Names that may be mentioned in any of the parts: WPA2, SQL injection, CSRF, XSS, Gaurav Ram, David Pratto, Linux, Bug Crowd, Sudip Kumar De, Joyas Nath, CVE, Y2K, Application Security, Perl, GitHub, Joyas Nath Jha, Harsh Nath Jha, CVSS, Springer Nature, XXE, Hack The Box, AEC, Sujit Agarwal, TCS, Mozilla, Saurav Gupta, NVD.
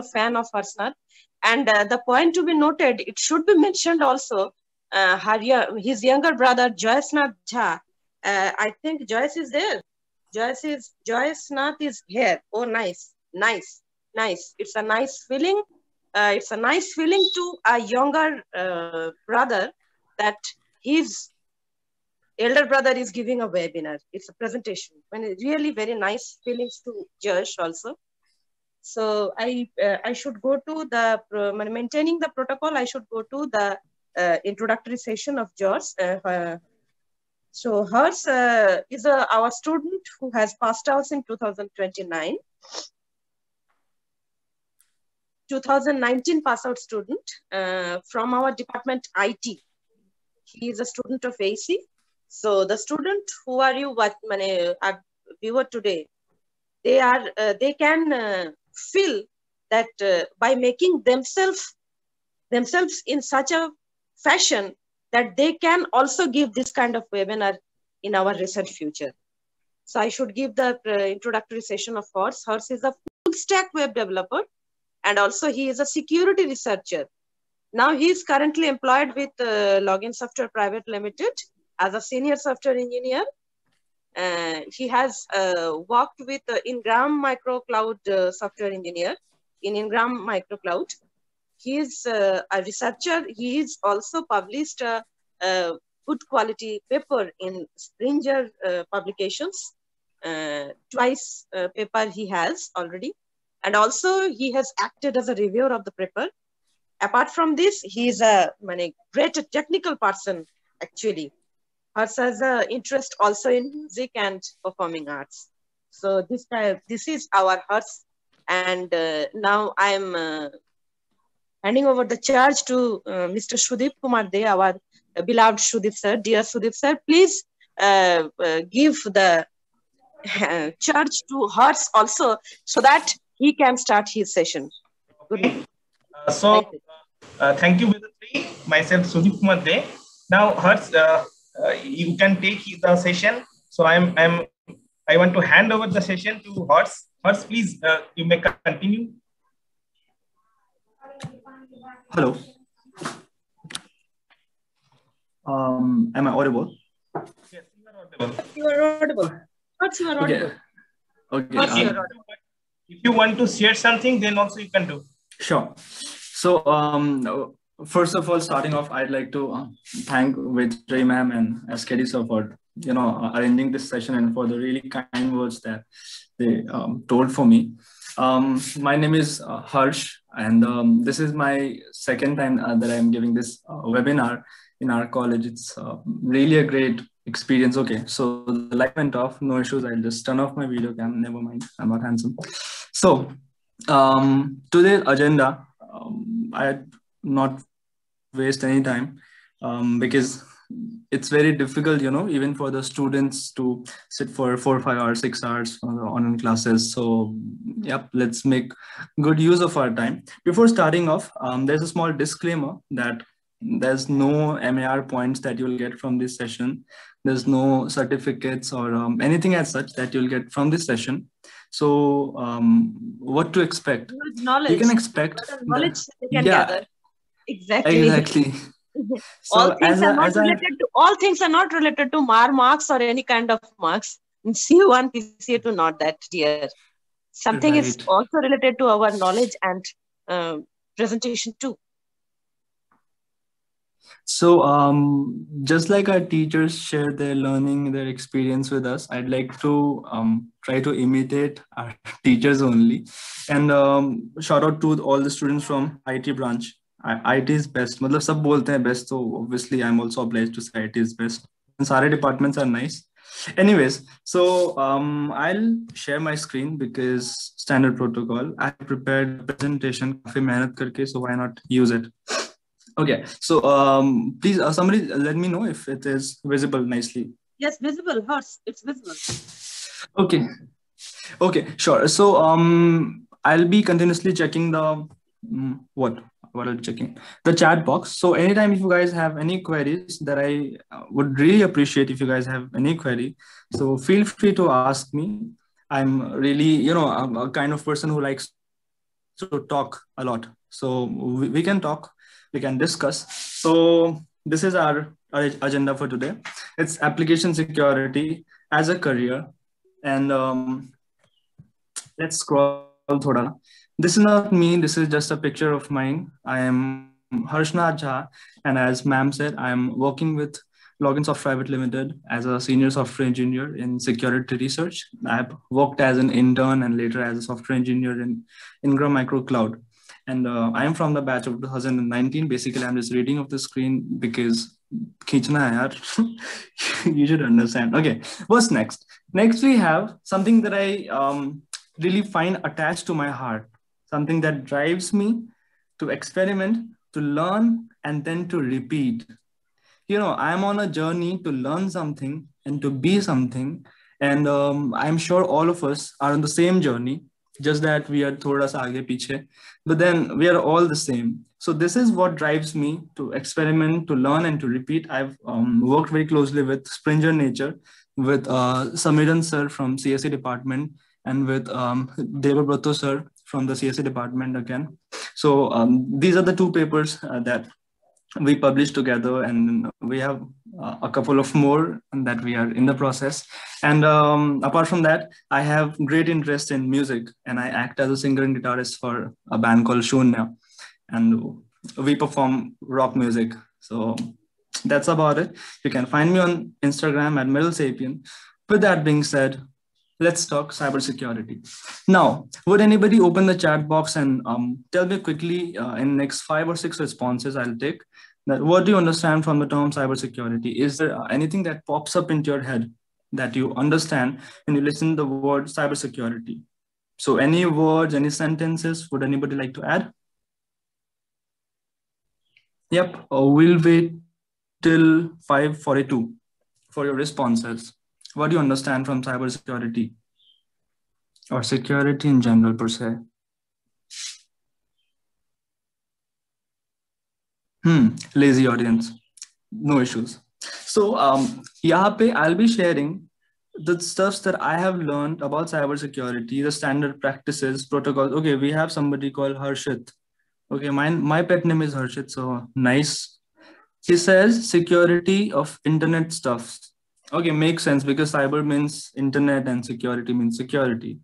a fan of Harsh Nath. And the point to be noted, it should be mentioned also, his younger brother, Joyas Nath Jha. I think Joyas is there. Joyas Nath is here. Oh, nice, nice, nice. It's a nice feeling. It's a nice feeling to a younger brother that his elder brother is giving a webinar. It's a presentation. When it's really very nice feelings to Joyas also. So I should go to the maintaining the protocol. I should go to the introductory session of Joyas. So Harsh is our student who has passed out in 2029. 2019 pass out student from our department IT. He is a student of AC. So the student who are you what many viewer today, they are they can feel that by making themselves in such a fashion that they can also give this kind of webinar in our recent future. So I should give the introductory session of Harsh. Harsh is a full stack web developer, and also he is a security researcher. Now he is currently employed with Loginsoft Private Limited as a senior software engineer. He has worked with Ingram Micro Cloud software engineer in Ingram Micro Cloud. He is a researcher. He is also published a good quality paper in Springer publications. Twice paper he has already. And also he has acted as a reviewer of the paper. Apart from this, he is a great technical person actually. Harsh has an interest also in music and performing arts. So this is our Harsh. And now I am handing over the charge to Mr. Sudip Kumar De, our beloved Sudip sir. Dear Sudip sir, please give the charge to Harsh also so that he can start his session. Good morning. Thank you, Mr. Myself, Sudip Kumar De. Now, Harsh, you can take the session. So I want to hand over the session to Harsh. Harsh, please, you may continue. Hello. Am I audible? Yes, you are audible. You are audible. Harsh, you are audible. Okay. Harsh, you are audible. If you want to share something, then also you can do. Sure. So, first of all, starting off, I'd like to thank Vijay ma'am and Skriti sir for arranging this session and for the really kind words that they told for me. My name is Harsh, and this is my second time that I'm giving this webinar in our college. It's really a great experience. Okay, so the light went off, no issues. I'll just turn off my video cam. Never mind, I'm not handsome. So today's agenda, I'd not waste any time because it's very difficult, even for the students to sit for 4, 5 hours, 6 hours on the online classes. So, yep, let's make good use of our time. Before starting off, there's a small disclaimer that there's no MAR points that you'll get from this session. There's no certificates or anything as such that you'll get from this session. So, what to expect? You can expect knowledge that, gather. Exactly. Exactly. So all things are not related to MAR marks or any kind of marks. In C1, PC2, not that, dear. Something right. Is also related to our knowledge and presentation too. So just like our teachers share their learning, their experience with us, I'd like to try to imitate our teachers only. And shout out to all the students from IT branch. IT is best. Matlab sab bolte hain best, so obviously I'm also obliged to say IT is best. And sare departments are nice. Anyways, so I'll share my screen because standard protocol. I prepared a presentation, काफी मेहनत करके, so why not use it? Okay, so please somebody let me know if it is visible nicely. Yes, visible. Harsh, it's visible. Okay. Okay, sure. So I'll be continuously checking the what I'm checking the chat box. So anytime if you guys have any queries that I would really appreciate if you guys have any query. So feel free to ask me. I'm really, a kind of person who likes to talk a lot. So we can talk, we can discuss. So this is our agenda for today. It's application security as a career. And let's scroll thoda. This is not me, this is just a picture of mine. I am Harsh Nath Jha, and as ma'am said, I am working with Loginsoft Private Limited as a senior software engineer in security research. I've worked as an intern and later as a software engineer in Ingram Micro Cloud. And I am from the batch of 2019. Basically, I'm just reading off the screen because you should understand. Okay, what's next? Next, we have something that I really find attached to my heart, something that drives me to experiment, to learn, and then to repeat. You know, I'm on a journey to learn something and to be something. And I'm sure all of us are on the same journey, just that we are thoda sa aage piche, but then we are all the same. So this is what drives me to experiment, to learn, and to repeat. I've worked very closely with Springer Nature, with Samiran sir from CSA department, and with David Pratto sir from the CSA department again. So these are the two papers that we published together, and we have a couple of more that we are in the process. And apart from that, I have great interest in music, and I act as a singer and guitarist for a band called Shunya, and we perform rock music. So that's about it. You can find me on Instagram at Metal Sapien. With that being said, let's talk cybersecurity. Now, would anybody open the chat box and tell me quickly in next 5 or 6 responses I'll take, that what do you understand from the term cybersecurity? Is there anything that pops up into your head that you understand when you listen to the word cybersecurity? So any words, any sentences, would anybody like to add? Yep, we'll wait till 5:42 for your responses. What do you understand from cybersecurity or security in general per se? Lazy audience, no issues. So yahan pe I'll be sharing the stuff that I have learned about cybersecurity, the standard practices, protocols. Okay, we have somebody called Harshit. Okay, my pet name is Harshit, so nice. He says security of internet stuff. Okay, makes sense because cyber means internet and security means security.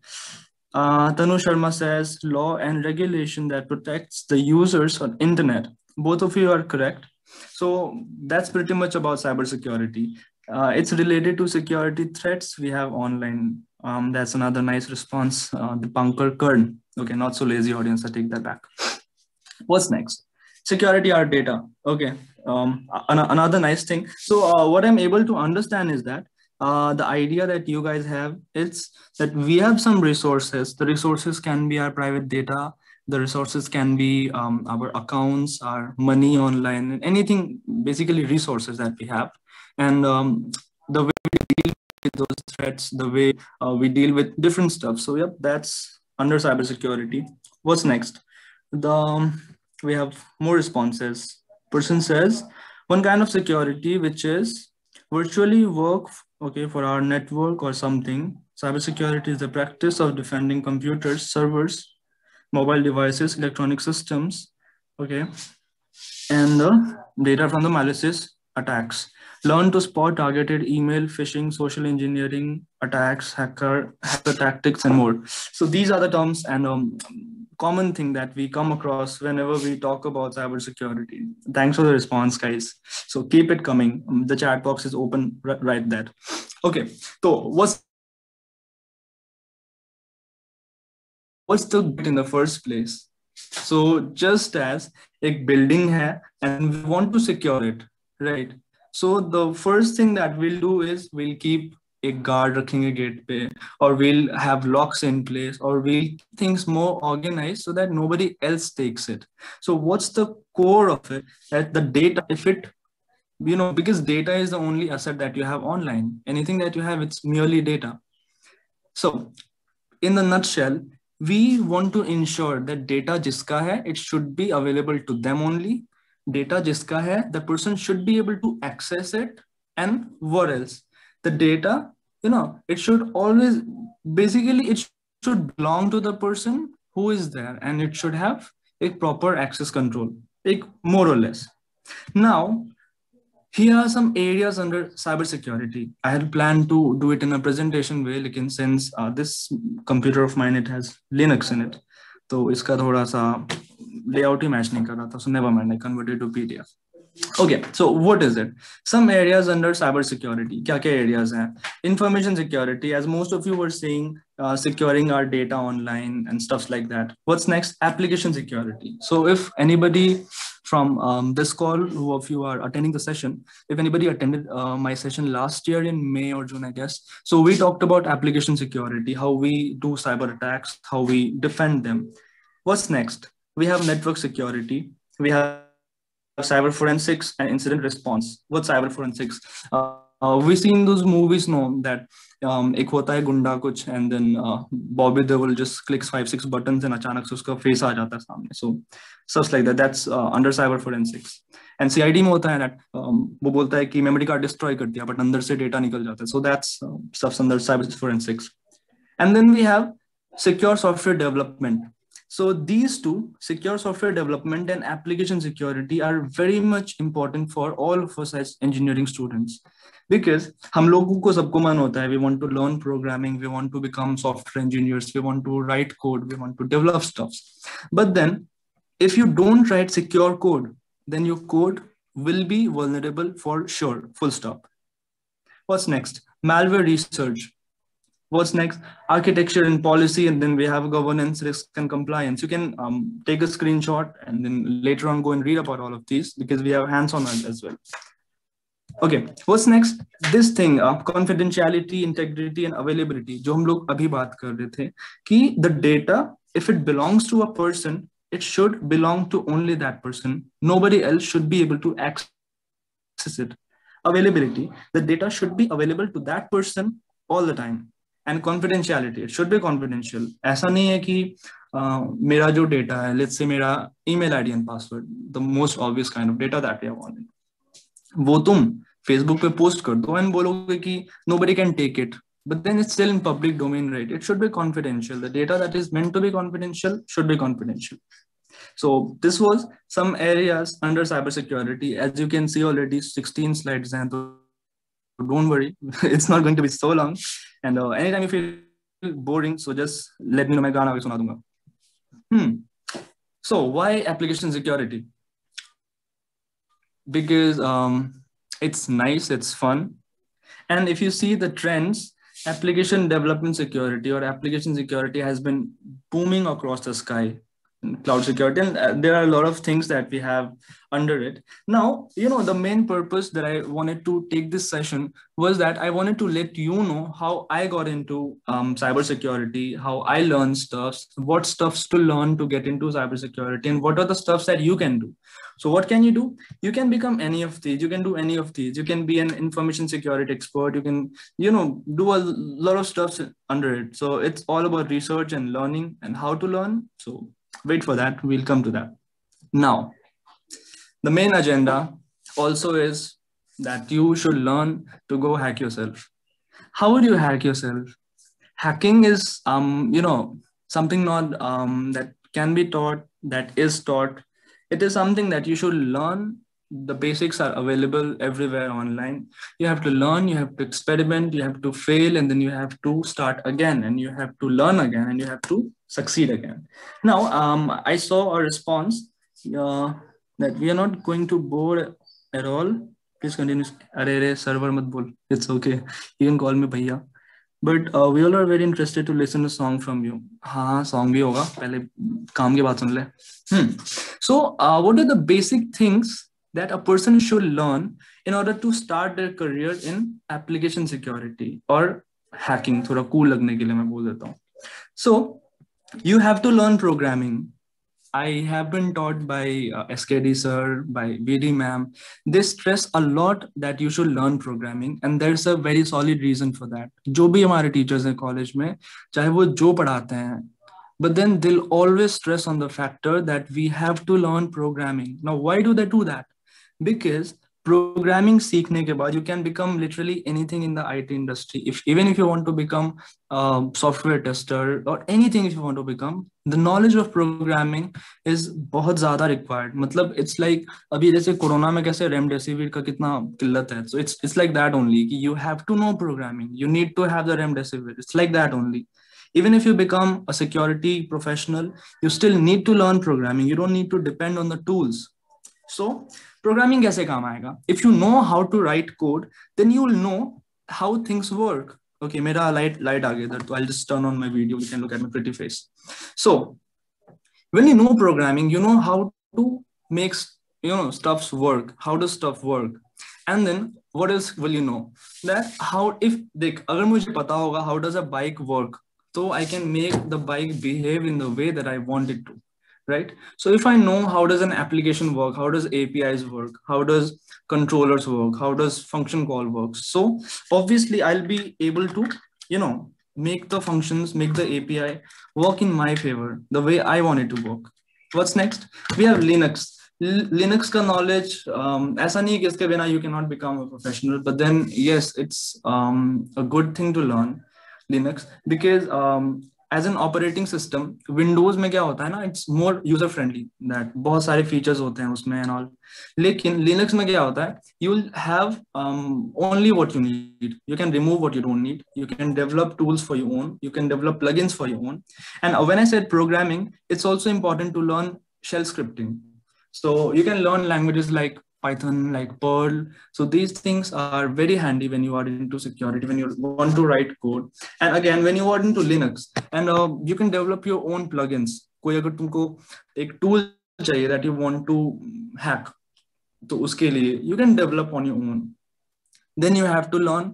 Tanu Sharma says law and regulation that protects the users on internet. Both of you are correct. So that's pretty much about cybersecurity. It's related to security threats we have online. That's another nice response. The Pankar Kern. Okay, not so lazy audience. I take that back. What's next? Security our data. Okay. Another nice thing. So what I'm able to understand is that the idea that you guys have is that we have some resources. The resources can be our private data. The resources can be our accounts, our money online, and anything, basically resources that we have. And the way we deal with those threats, the way we deal with different stuff. So yep, that's under cybersecurity. What's next? We have more responses. Person says one kind of security which is virtually work, okay, for our network or something. Cybersecurity is the practice of defending computers, servers, mobile devices, electronic systems, okay, and the data from the malicious attacks. Learn to spot targeted email, phishing, social engineering attacks, hacker tactics, and more. So these are the terms and common thing that we come across whenever we talk about cybersecurity. Thanks for the response, guys. So keep it coming. The chat box is open right there. Okay, so what's the good in the first place? So just as a building hai and we want to secure it, right? So the first thing that we'll do is we'll keep a guard rakhenge gate pe, or we'll have locks in place, or we'll keep things more organized so that nobody else takes it. So what's the core of it? That the data, if it, you know, because data is the only asset that you have online. Anything that you have, it's merely data. So in a nutshell, we want to ensure that data jiska hai, it should be available to them only. Data jiska hai, the person should be able to access it. And what else? The data, you know, it should always, basically it should belong to the person who is there, and it should have a proper access control, like more or less. Now, here are some areas under cybersecurity. I had planned to do it in a presentation way, लेकिन since this computer of mine, it has Linux in it, तो इसका थोड़ा सा layout ही match नहीं कर रहा था, so never mind, I converted to PDF. Okay, so what is it? Some areas under cybersecurity. क्या-क्या areas हैं? Information security, as most of you were saying, securing our data online and stuff like that. What's next? Application security. So if anybody from this call, who of you are attending the session, if anybody attended my session last year in May or June, I guess. So we talked about application security, how we do cyber attacks, how we defend them. What's next? We have network security. We have cyber forensics and incident response. What's cyber forensics? We've seen those movies, no, that ek hota hai gunda kuch, and then Bobby Devil just clicks 5-6 buttons and achanak se uska face aa jata hai samne. So stuff like that. That's under cyber forensics. And CID mein hota hai that wo bolta hai ki memory card destroy kar diya, but andar se data nikal jata hai. So that's stuff's under cyber forensics. And then we have secure software development. So these two, secure software development and application security, are very much important for all of us as engineering students, because हम लोगों को सबको मन होता है, we want to learn programming, we want to become software engineers, we want to write code, we want to develop stuff. But then, if you don't write secure code, then your code will be vulnerable for sure. Full stop. What's next? Malware research. What's next? Architecture and policy, and then we have governance, risk, and compliance. You can take a screenshot and then later on go and read about all of these, because we have hands-on as well. Okay, what's next? This thing, confidentiality, integrity, and availability. जो हम लोग अभी बात कर रहे थे, कि the data, if it belongs to a person, it should belong to only that person. Nobody else should be able to access it. Availability, the data should be available to that person all the time. And confidentiality, it should be confidential. ऐसा नहीं है कि मेरा जो data है, let's say मेरा email ID and password, the most obvious kind of data that we have on it, वो तुम Facebook पे post कर दो and बोलोगे कि nobody can take it, but then it's still in public domain, right? It should be confidential. The data that is meant to be confidential should be confidential. So this was some areas under cybersecurity. As you can see already, 16 slides हैं, तो don't worry, it's not going to be so long. And anytime you feel boring, so just let me know, मैं गाना भी सुना दूँगा. So why application security? Because it's nice, it's fun, and if you see the trends, application development security or application security has been booming across the sky. Cloud security, and there are a lot of things that we have under it. Now, you know, the main purpose that I wanted to take this session was that I wanted to let you know how I got into cybersecurity, how I learned stuff, what stuffs to learn to get into cybersecurity, and what are the stuffs that you can do. So what can you do? You can become any of these. You can do any of these. You can be an information security expert. You can, you know, do a lot of stuff under it. So it's all about research and learning and how to learn. So wait for that, we'll come to that. Now, the main agenda also is that you should learn to go hack yourself. How would you hack yourself? Hacking is, you know, something not that can be taught, that is taught. It is something that you should learn. The basics are available everywhere online. You have to learn, you have to experiment, you have to fail, and then you have to start again, and you have to learn again, and you have to succeed again. Now, I saw a response that we are not going to bore at all. Please continue. Arere, server mat bol. It's okay. You can call me bhaiya. But we all are very interested to listen to song from you. Haan, song bhi hoga. Pehle kaam ke baat sun le. So, what are the basic things that a person should learn in order to start their career in application security or hacking? Thoda cool lagne ke liye main bol deta hu. So, you have to learn programming. I have been taught by SKD sir, by BD ma'am. They stress a lot that you should learn programming, and there's a very solid reason for that. जो भी हमारे teachers हैं college में, चाहे वो जो पढ़ाते हैं, but then they'll always stress on the factor that we have to learn programming. Now, why do they do that? Because programming सीखने के बाद you can become literally anything in the IT industry. If even if you want to become a software tester or anything, if you want to become, the knowledge of programming is बहुत ज़्यादा required. मतलब it's like अभी जैसे corona में कैसे remdesivir का कितना किल्लत है, so it's like that only कि you have to know programming, you need to have the remdesivir, it's like that only. Even if you become a security professional, you still need to learn programming. You don't need to depend on the tools. So programming कैसे काम आएगा? If you know how to write code, then you will know how things work. Okay, मेरा light आ गया इधर, तो I'll just turn on my video. You can look at my pretty face. So, when you know programming, you know how to make stuffs work. How does stuff work? And then what else will you know? That how if देख अगर मुझे पता होगा how does a bike work, so I can make the bike behave in the way that I want it to, right? So if I know how does an application work, how does APIs work, how does controllers work, how does function call works, so obviously I'll be able to make the functions, make the API work in my favor, the way I want it to work. What's next? We have Linux. Linux ka knowledge ऐसा नहीं कि इसके बिना you cannot become a professional, but then yes, it's a good thing to learn Linux because as an operating system, Windows में क्या होता है ना, it's more user friendly, that बहुत सारे features होते हैं उसमें and all. लेकिन Linux में क्या होता है, you will have only what you need. You can remove what you don't need. You can develop tools for your own. You can develop plugins for your own. And when I said programming, it's also important to learn shell scripting. So you can learn languages like Python, like Perl. So these things are very handy when you are into security, when you want to write code. And again, when you are into Linux, and you can develop your own plugins. कोई अगर तुमको एक tool चाहिए that you want to hack, तो उसके लिए you can develop on your own. Then you have to learn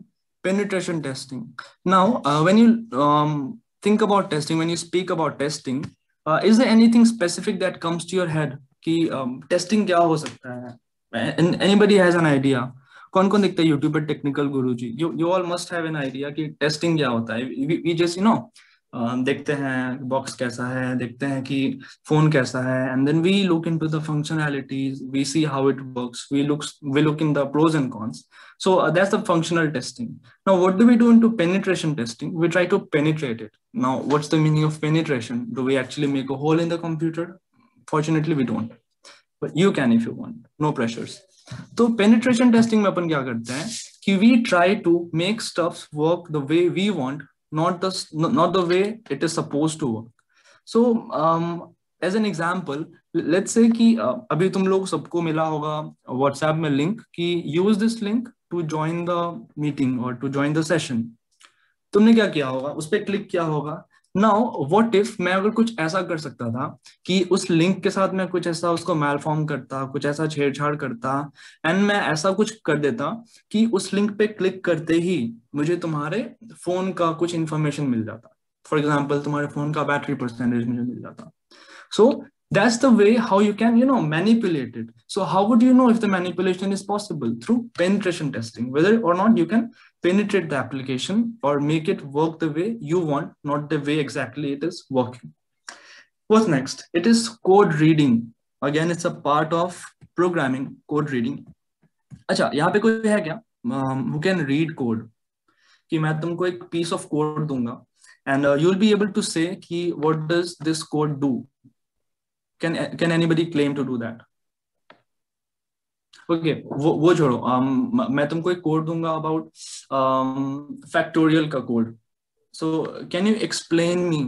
penetration testing. Now, when you think about testing, when you speak about testing, is there anything specific that comes to your head कि testing क्या हो सकता है? And anybody has an idea? कौन-कौन देखता है YouTube पर technical Guruji? You all must have an idea कि testing क्या होता है? We just देखते हैं box कैसा है, देखते हैं कि phone कैसा है, and then we look into the functionalities, we see how it works, we look in the pros and cons. So that's the functional testing. Now what do we do into penetration testing? We try to penetrate it. Now what's the meaning of penetration? Do we actually make a hole in the computer? Fortunately we don't. But you can if you want, no pressures. So penetration testing में अपन क्या करते हैं कि we try to make stuffs work the way we want, not the way it is supposed to work. So as an example, let's say कि अभी तुम लोग सबको मिला होगा WhatsApp में link कि use this link to join the meeting or to join the session. तुमने क्या किया होगा, उस पर click किया होगा. Now what if मैं अगर कुछ ऐसा कर सकता था कि उस लिंक के साथ मैं कुछ ऐसा उसको malform करता, कुछ ऐसा छेड़छाड़ करता, एंड मैं ऐसा कुछ कर देता कि उस लिंक पे क्लिक करते ही मुझे तुम्हारे फोन का कुछ इन्फॉर्मेशन मिल जाता. फॉर एग्जाम्पल तुम्हारे फोन का बैटरी परसेंटेज मुझे मिल जाता. So that's the way how you can manipulate it. So how would you know if the manipulation is possible? Through penetration testing, whether और not you can penetrate the application or make it work the way you want, not the way exactly it is working. What's next? It is code reading. Again, it's a part of programming, code reading. अच्छा, यहाँ पे कोई है क्या? Who can read code? कि मैं तुमको एक piece of code दूँगा, and you'll be able to say कि what does this code do? Can anybody claim to do that? Okay, वो छोड़ो. मैं तुमको एक कोड दूंगा अबाउट फैक्टोरियल का code. So can you explain me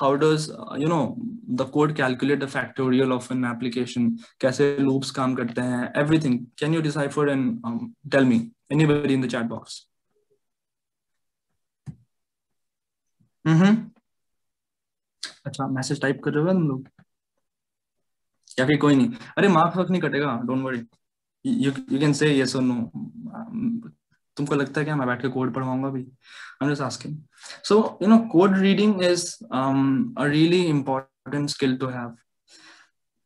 how does the code calculate the factorial of an application, कैसे loops काम करते हैं, everything. Can you decipher and tell me? Anybody in the chat box? अच्छा, message type कर रहे हो तुम लोग या फिर कोई नहीं? अरे मार्क्स वर्क नहीं कटेगा, don't worry. You can say yes or no. तुमको लगता है क्या मैं बैठ के कोड पढ़वाऊंगा भी? I'm just asking. So code reading is a really important skill to have.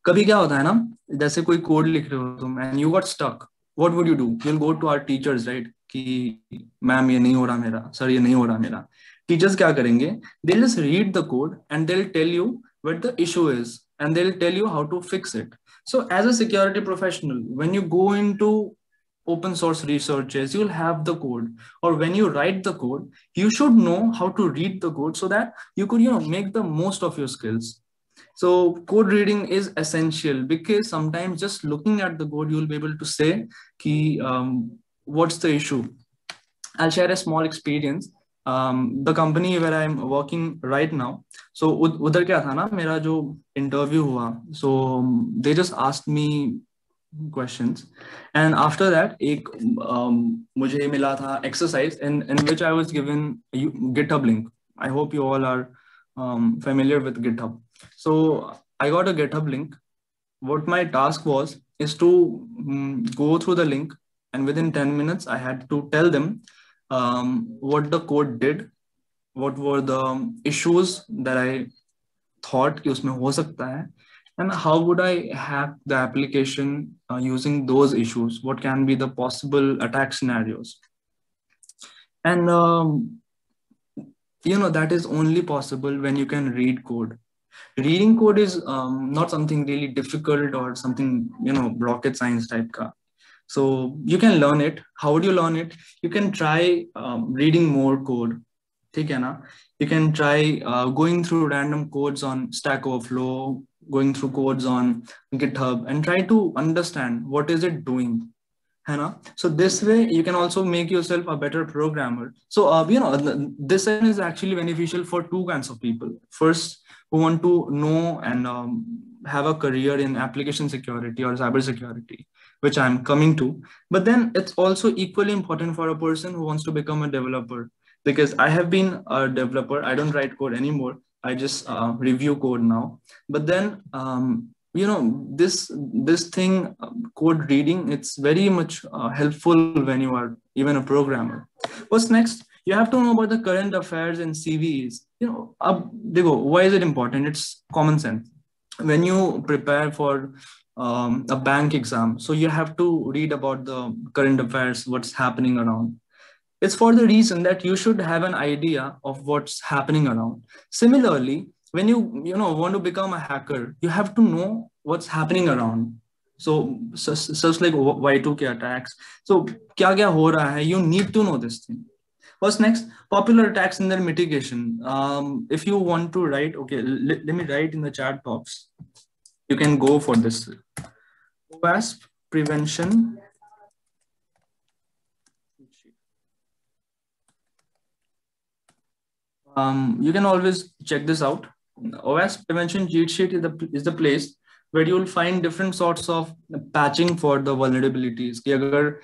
कभी क्या होता है ना, जैसे कोई कोड लिख रहे हो तुम and you got stuck. What would you do? You'll go to our teachers, right? कि मैम ये नहीं हो रहा मेरा, सर ये नहीं हो रहा मेरा. Teachers क्या करेंगे? They'll just read the code and they'll tell you what the issue is and they'll tell you how to fix it. So as a security professional, when you go into open source researches, you'll have the code, or when you write the code, you should know how to read the code so that you could make the most of your skills. So code reading is essential because sometimes just looking at the code, you'll be able to say ki, what's the issue? I'll share a small experience. The company where I'm working right now. So उधर क्या था ना मेरा जो interview हुआ. So they just asked me questions, and after that एक मुझे मिला था exercise in which I was given a GitHub link. I hope you all are familiar with GitHub. So I got a GitHub link. What my task was is to go through the link, and within 10 minutes I had to tell them what the code did, what were the issues that I thought कि उसमें हो सकता है, and how would I hack the application using those issues? What can be the possible attack scenarios? And you know, that is only possible when you can read code. Reading code is not something really difficult or something, you know, rocket science type ka. So you can learn it. How would you learn it? You can try reading more code. ठीक है ना? You can try going through random codes on Stack Overflow, going through codes on GitHub, and try to understand what is it doing. है ना? So this way you can also make yourself a better programmer. So you know, this session is actually beneficial for two kinds of people. First, who want to know and have a career in application security or cybersecurity, which I'm coming to. But then it's also equally important for a person who wants to become a developer, because I have been a developer. I don't write code anymore. I just review code now. But then, you know, this thing, code reading, it's very much helpful when you are even a programmer. What's next? You have to know about the current affairs and CVEs. You know, why is it important? It's common sense. When you prepare for a bank exam, so you have to read about the current affairs, what's happening around. It's for the reason that you should have an idea of what's happening around. Similarly, when you know, want to become a hacker, you have to know what's happening around. So such like Y2K attacks. So kya kya ho raha hai? You need to know this thing. What's next? Popular attacks and their mitigation. If you want to write, okay, let me write in the chat box. You can go for this. OWASP prevention. You can always check this out. OWASP prevention cheat sheet is the place where you will find different sorts of patching for the vulnerabilities. कि अगर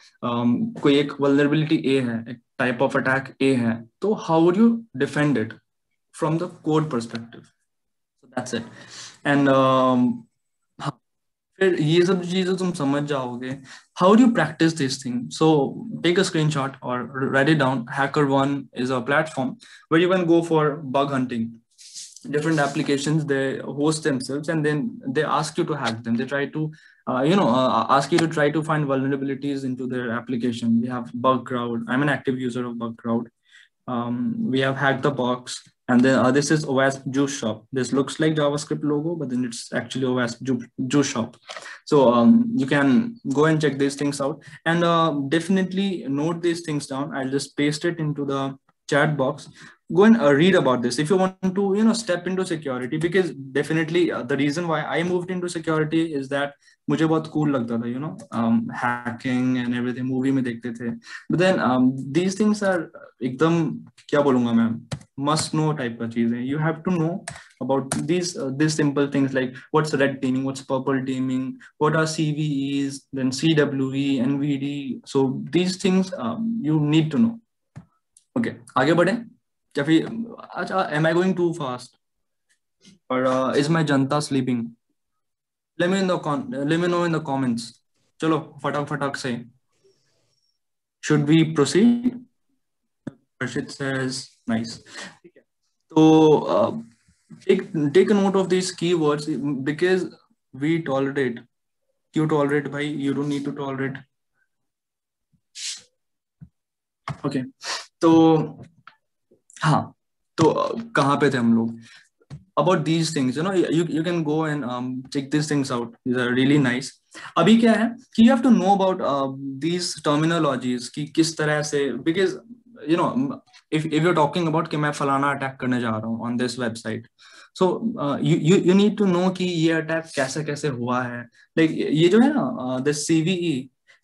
कोई एक vulnerability A है, एक type of attack A है, तो how would you defend it from the code perspective? So that's it. And फिर ये सब चीजें तुम समझ जाओगे. How do you practice these things? So take a screenshot or write it down. HackerOne is a platform where you can go for bug hunting. Different applications, they host themselves, and then they ask you to hack them. They try to, you know, ask you to try to find vulnerabilities into their application. We have Bug Crowd. I'm an active user of Bug Crowd. We have Hack The Box, and then this is OWASP Juice Shop. This looks like JavaScript logo, but then it's actually OWASP Juice Shop. So you can go and check these things out, and definitely note these things down. I'll just paste it into the chat box. Go and read about this if you want to, you know, step into security, because definitely the reason why I moved into security is that मुझे बहुत cool लगता था, you know, hacking and everything, movie में देखते थे. But then these things are एकदम क्या बोलूँगा मैं, must know type का चीज़ें. You have to know about these simple things like what's red teaming, what's purple teaming, what are CVEs, then CWE, NVD. So these things you need to know. Okay, आगे बढ़ें. Achha, am I going too fast, or is my janta sleeping? Let me know in the comments. Chalo, fatak say. Should we proceed? Harshit says nice. So take a note of these keywords, because we tolerate. You tolerate, bhai. You don't need to tolerate. Okay. So. हाँ, तो कहाँ पे थे हम लोग? About these things, you know, you can go and check these things out. These are really nice. अभी क्या है कि you have to know about these terminologies कि किस तरह से, because you know if you're talking about कि मैं फलाना attack करने जा रहा हूँ on this website, so you need to know कि ये अटैक कैसे कैसे हुआ है। लाइक ये जो है ना the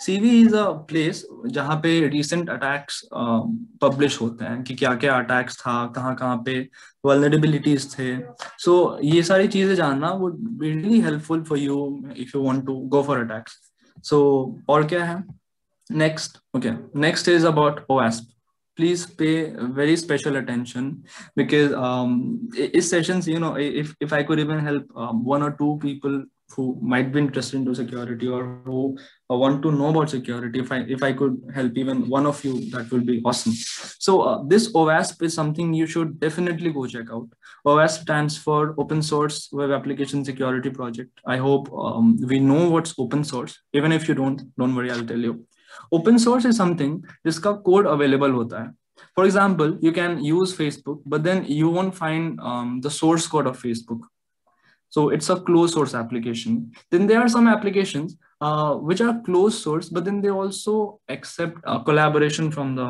CVE is a place जहाँ पे रिसेंट अटैक्स पब्लिश होते हैं कि क्या क्या अटैक्स था, कहाँ कहाँ पे वल्नरेबिलिटीज थे। सो ये सारी चीजें जानना वो really helpful for you if you want to go for attacks. So और क्या है next? Okay, next is about OWASP। Please pay very special attention because this sessions, you know, if I could even help one or two people who might be interested into security or who want to know about security, if I could help even one of you, that will be awesome. So this OWASP is something you should definitely go check out. OWASP stands for Open Source Web Application Security Project. I hope we know what's open source. Even if you don't worry, I'll tell you. Open source is something जिसका code available होता है। For example, you can use Facebook, but then you won't find the source code of Facebook. So it's a closed source application. Then there are some applications which are closed source, but then they also accept collaboration from the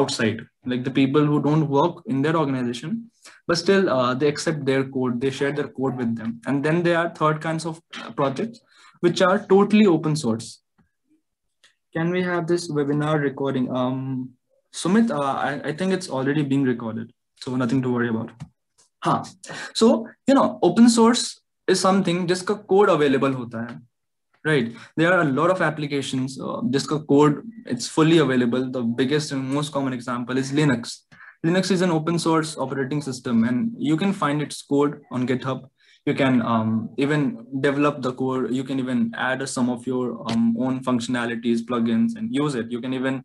outside, like the people who don't work in their organization, but still they accept their code, they share their code with them. And then there are third kinds of projects which are totally open source. Can we have this webinar recording? Sumit, I think it's already being recorded, so nothing to worry about. हाँ, so you know, open source is something जिसका code available होता है, right? There are a lot of applications जिसका code it's fully available. The biggest and most common example is Linux. Linux is an open source operating system, and you can find its code on GitHub. You can even develop the code. You can even add some of your own functionalities, plugins, and use it. You can even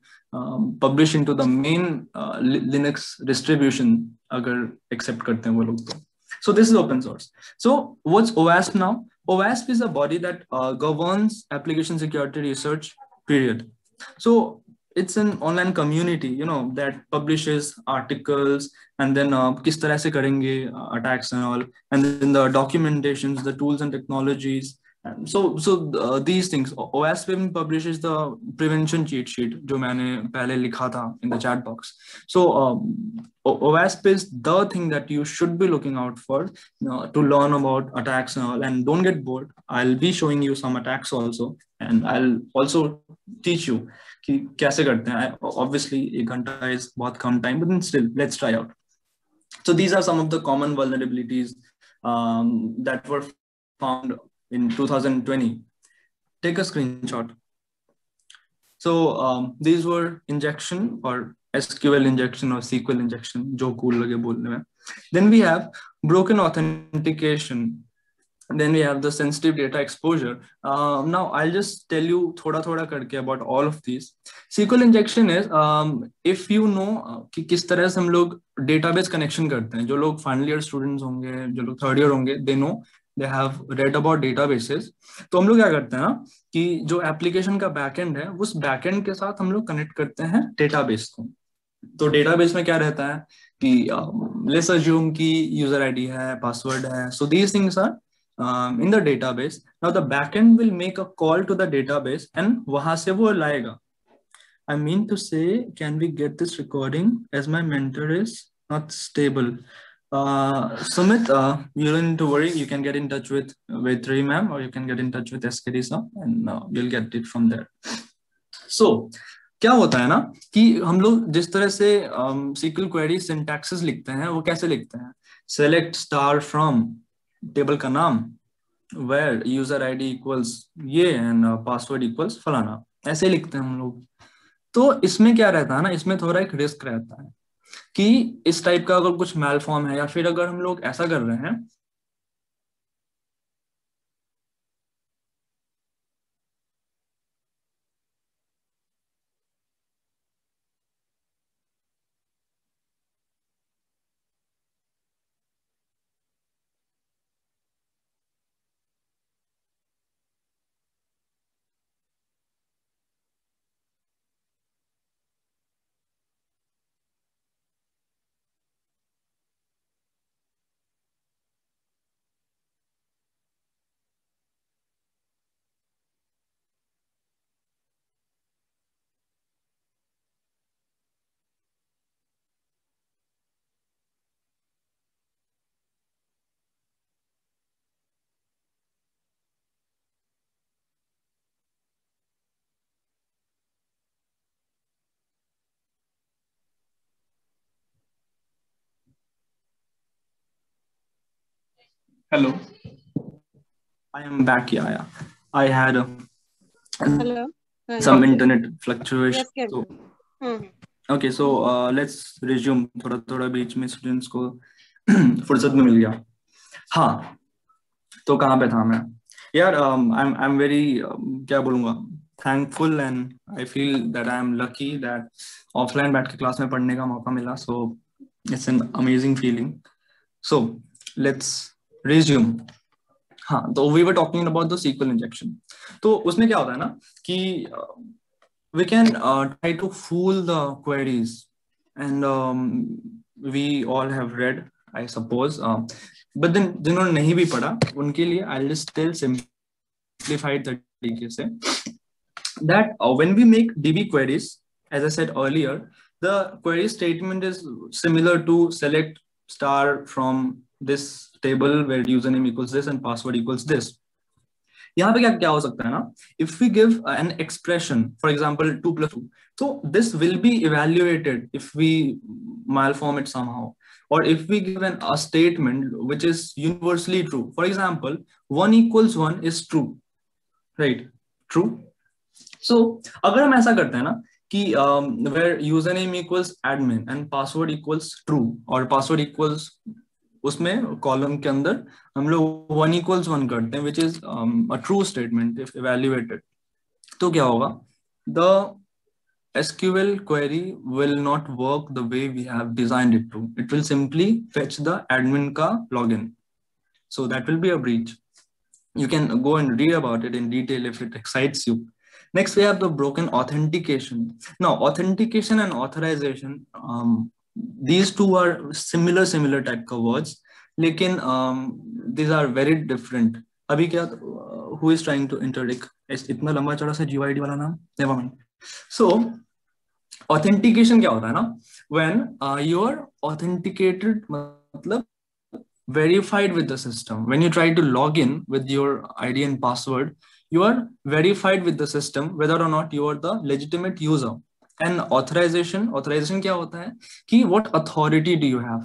publish into the main Linux distribution. अगर accept करते हैं वो लोग तो. So this is open source. So what's OWASP now? OWASP is a body that governs application security research. Period. So it's an online community, you know, that publishes articles and then किस तरह से करेंगे attacks and all, and then the documentations, the tools and technologies. And so these things. OWASP even publishes the prevention cheat sheet जो मैंने पहले लिखा था in the chat box. So OWASP is the thing that you should be looking out for, you know, to learn about attacks and all. And don't get bored. I'll be showing you some attacks also, and I'll also teach you कि कैसे करते हैं। Obviously एक घंटा is बहुत कम time, but still let's try out. So these are some of the common vulnerabilities that were found in 2020. Take a screenshot. So these were injection or SQL injection or SQL injection, जो cool लगे बोलने में. Then we have broken authentication. Then we have the sensitive data exposure. Now I'll just tell you थोड़ा करके about all of these. SQL injection is if you know कि किस तरह से हम लोग database connection करते हैं. जो लोग final year students होंगे, जो लोग third year होंगे, they know, they have read about databases. तो हम लोग क्या करते हैं ना कि जो application का backend है, उस backend के साथ हम लोग connect करते हैं database को. तो डेटाबेस में क्या रहता है कि let's assume कि user ID है, password है. So these things are in the database. Now the backend will make a call to the database and वहाँ से वो लाएगा. I mean to say, can we get this recording? As my mentor is not stable. Sumit, you don't need to worry. You can get in touch with W3 ma'am, or you can get in touch with Skriti sir, and you'll get it from there. So क्या होता है ना कि हम लोग जिस तरह से SQL query syntaxes लिखते हैं, वो कैसे लिखते हैं? Select star from टेबल का नाम, where user ID equals ये and password equals फलाना, ऐसे लिखते हैं हम लोग. तो इसमें क्या रहता है ना, इसमें थोड़ा एक रिस्क रहता है कि इस टाइप का अगर कुछ मैलफॉर्म है, या फिर अगर हम लोग ऐसा कर रहे हैं Hello. I am back. Yeah. I had some internet fluctuation. Yes, so, okay, so let's resume. थोड़ा बीच में स्टूडेंट्स को फुर्सत में मिल गया. हाँ, तो कहाँ पे था मैं यार? I'm very क्या बोलूँगा, thankful and I feel that I am lucky that offline बैठ के क्लास में पढ़ने का मौका मिला. So it's an amazing feeling. So let's resume. हाँ, तो we were talking about the SQL injection. तो उसमें क्या होता है ना कि we can try to fool the queries and we all have read, I suppose, but then जिन्होंने नहीं भी पढ़ा उनके लिए I'll just tell simplified तरीके से that when we make DB queries, as I said earlier, the query statement is similar to select star from this table where username equals this and password equals this. यहाँ पे क्या हो सकता है ना, if we give an expression, for example 2 + 2, so this will be evaluated if we malform it somehow, or if we give a statement which is universally true, for example 1 = 1 is true, right? True. So अगर हम ऐसा करते हैं ना कि where username equals admin and password equals true, or password equals, उसमें column के अंदर हम लोग 1 = 1 करते हैं, which is a true statement if evaluated, तो क्या होगा? The SQL query will not work the way we have designed it to. It will simply fetch the admin का login. So that will be a breach. You can go and read about it in detail if it excites you. Next we have the broken authentication. Now authentication and authorization, these two are similar type of words, लेकिन these are very different. अभी क्या, who is trying to interdict? इतना लंबा चौड़ा सा GYD वाला नाम, never mind. So authentication क्या होता है ना? When you are authenticated, मतलब verified with the system. When you try to log in with your ID and password, you are verified with the system whether or not you are the legitimate user. And authorization क्या होता है कि what authority do you have?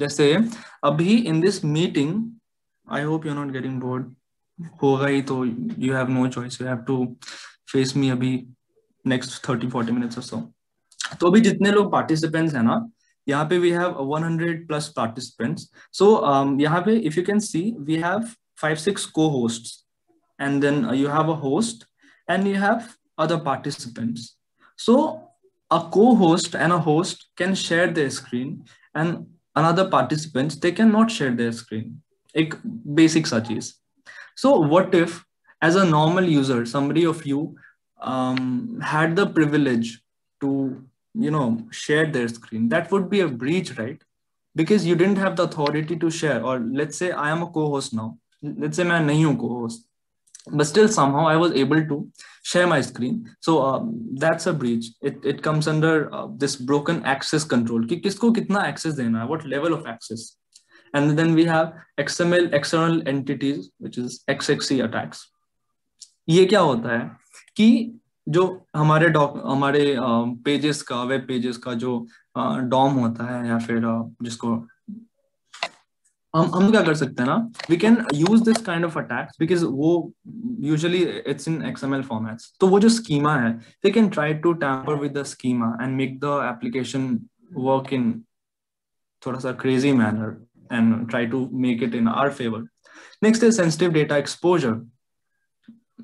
जैसे अभी in this meeting, I hope you're not getting bored. होगा ही तो you have no choice. You have to face me अभी next 30-40 minutes or so. तो अभी जितने लोग participants हैं ना, यहाँ पे we have 100+ participants. So यहाँ पे if you can see, we have 5-6 co-hosts, and then you have a host, and you have other participants. So a co-host and a host can share their screen, and another participants, they cannot share their screen. Ek basic such is. So what if, as a normal user, somebody of you had the privilege to, you know, share their screen? That would be a breach, right? Because you didn't have the authority to share. Or let's say I am a co-host now. Let's say मैं नहीं हूँ co-host, but still somehow I was able to share my screen. So that's a breach. It comes under this broken access control, कि किसको कितना access देना है, what level of access. And then we have XML external entities, which is XXE attacks. ये क्या होता है कि जो हमारे हमारे पेजेस का, वेब पेजेस का जो डॉम होता है, या फिर जिसको हम क्या कर सकते हैं ना, we can use this kind of attacks, because वो usually it's in XML formats. तो वो जो स्कीमा है, they can try to tamper with the schema and make the application work in थोड़ा सा crazy manner and try to make it in our favour. Next is sensitive data exposure.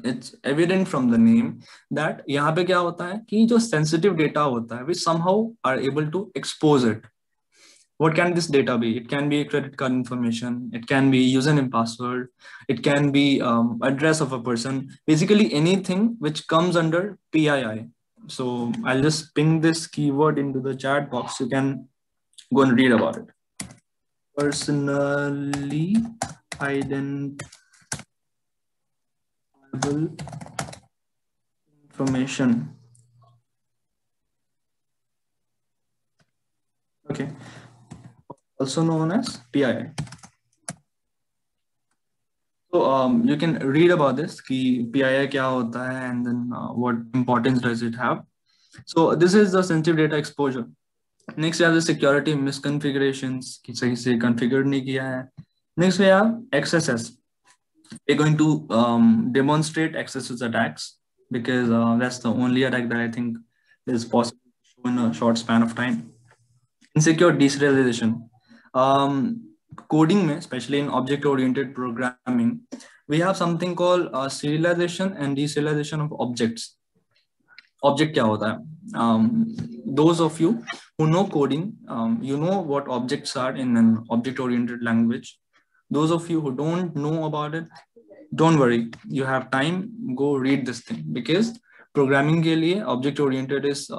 It's evident from the name that यहाँ पे क्या होता है कि जो sensitive data होता है, we somehow are able to expose it. What can this data be? It can be credit card information. It can be username, password. It can be address of a person. Basically anything which comes under PII. So I'll just ping this keyword into the chat box. You can go and read about it. Personally identifiable information. Okay. Also known as PII. So you can read about this कि PII क्या होता है, and then what importance does it have. So this is the sensitive data exposure. Next we have the security misconfigurations, कि सही से configured नहीं किया है, Next we have XSS. We're going to demonstrate XSS attacks because that's the only attack that I think is possible in a short span of time. Insecure deserialization. Coding mein, especially in object-oriented programming, we have something called serialization and deserialization of objects. Object क्या होता है? Those of you who know coding, you know what objects are in an object-oriented language. Those of you who don't know about it, don't worry. You have time. Go read this thing because programming के लिए object-oriented is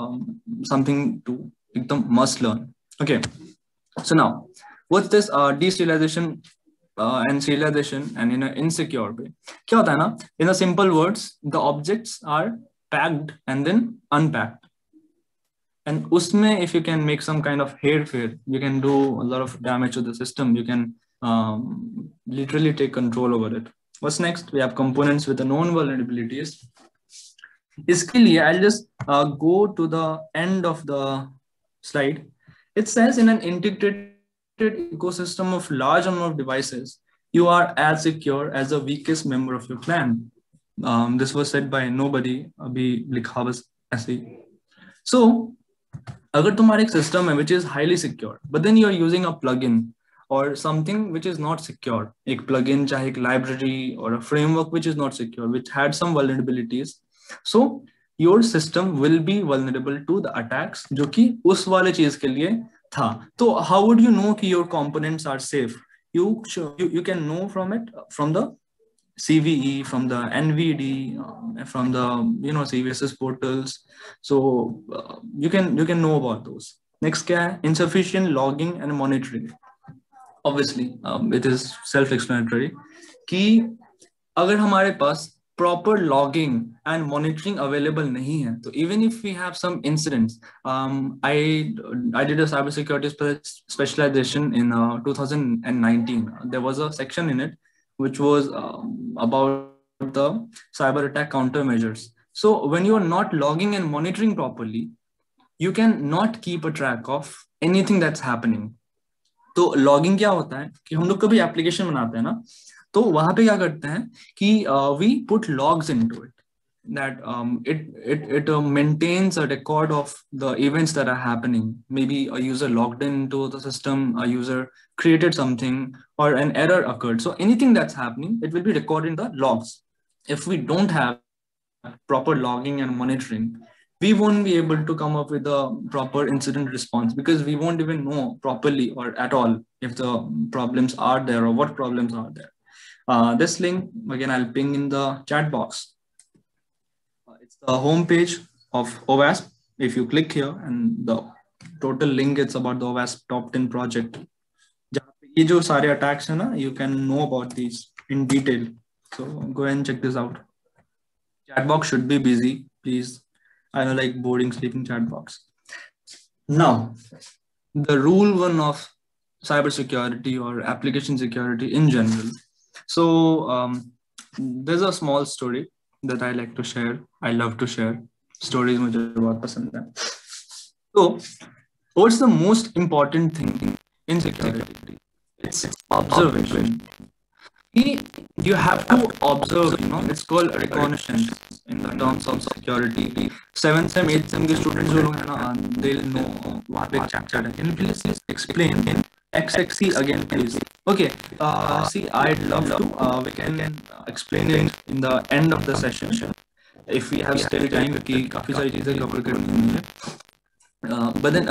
something to एकदम must learn. Okay. So now, what's this deserialization and serialization and in an insecure way? क्या होता है ना? In a simple words, the objects are packed and then unpacked. And usme, if you can make some kind of hair-fair, you can do a lot of damage to the system. You can literally take control over it. What's next? We have components with the known vulnerabilities. इसके लिए I'll just go to the end of the slide. It says in an integrated ecosystem of large number of devices, you are as secure as the weakest member of your clan. This was said by nobody. अभी लिखा बस ऐसे ही. So अगर तुम्हारे एक system है which is highly secure, but then you're using a plugin or something which is not secure, a plugin, a library or a framework which is not secure, which had some vulnerabilities. So your system will be vulnerable to the attacks, जो कि उस वाले चीज के लिए था. तो how would you know कि your components are safe? You can know from it, from the CVE, from the NVD, from the CVSS portals. So you can know about those. Next क्या है? Insufficient logging and monitoring. Obviously, it is self-explanatory. कि अगर हमारे पास proper logging and monitoring available नहीं है, तो even if we have some incidents, I did a cybersecurity specialization in 2019. There was a section in it which was about the cyber attack countermeasures. So when you are not logging and monitoring properly, you can not keep a track of anything that's happening. तो logging क्या होता है कि हम लोग कभी application बनाते हैं ना, तो वहां पे क्या करते हैं कि we put logs into it that it maintains a record of the events that are happening. Maybe a user logged into the system, a user created something और an error occurred. So anything that's happening it will be recorded in the logs. If we don't have proper logging and monitoring, we won't be able to come up with a proper incident response because we won't even know properly or at all if the problems are there or what problems are there. This link, again, I'll ping in the chat box. It's the homepage of OWASP. If you click here and the total link, it's about the OWASP top 10 project. ये जो सारे attacks हैं ना, you can know about these in detail. So go and check this out. Chat box should be busy, please. I don't like boring sleeping chat box. Now, the rule one of cybersecurity or application security in general. So there's a small story that I like to share. I love to share stories. मुझे बहुत पसंद है. So what's the most important thing in security? It's observation. You have to observe, it's called reconnaissance in terms of security. 7th sem, 8th sem के students जो लोग हैं ना, they'll know वहाँ पे चैप्टर है. Can you please explain in XXC again, please? Okay, see, I'd love to. We can explain it in the end of the session if we have still time, क्योंकि काफी सारी चीजें cover करनी हैं. But then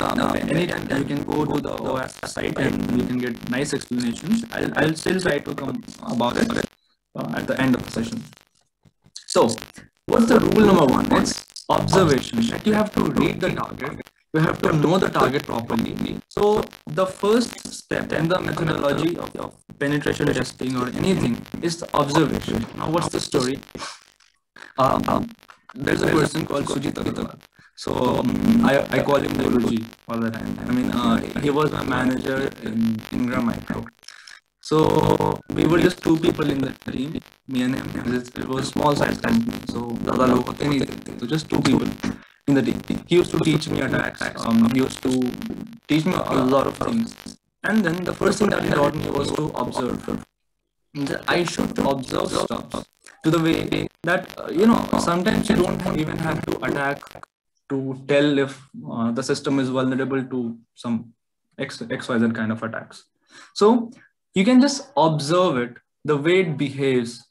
anytime you can go to the OWASP site and you can get nice explanations. I'll still try to come about it at the end of the session. So what's the rule number one? It's observation. You have to read the target. You have to know the target properly. So the first step in the methodology of your penetration testing or anything is the observation. Now what's the story? There's a person called Sujit Agarwal. So I call him Guruji all the time. I mean, he was my manager in Ingram Micro. So we were just two people in the team, me and him. It was a small size company, so ज़्यादा लोग होते नहीं थे. So just two people in the team. He used to teach me attacks. He used to teach me a lot of things. And then the first thing that he taught me was to observe. I should observe stops to the way that, sometimes you don't even have to attack to tell if the system is vulnerable to some XYZ kind of attacks. So you can just observe it, the way it behaves.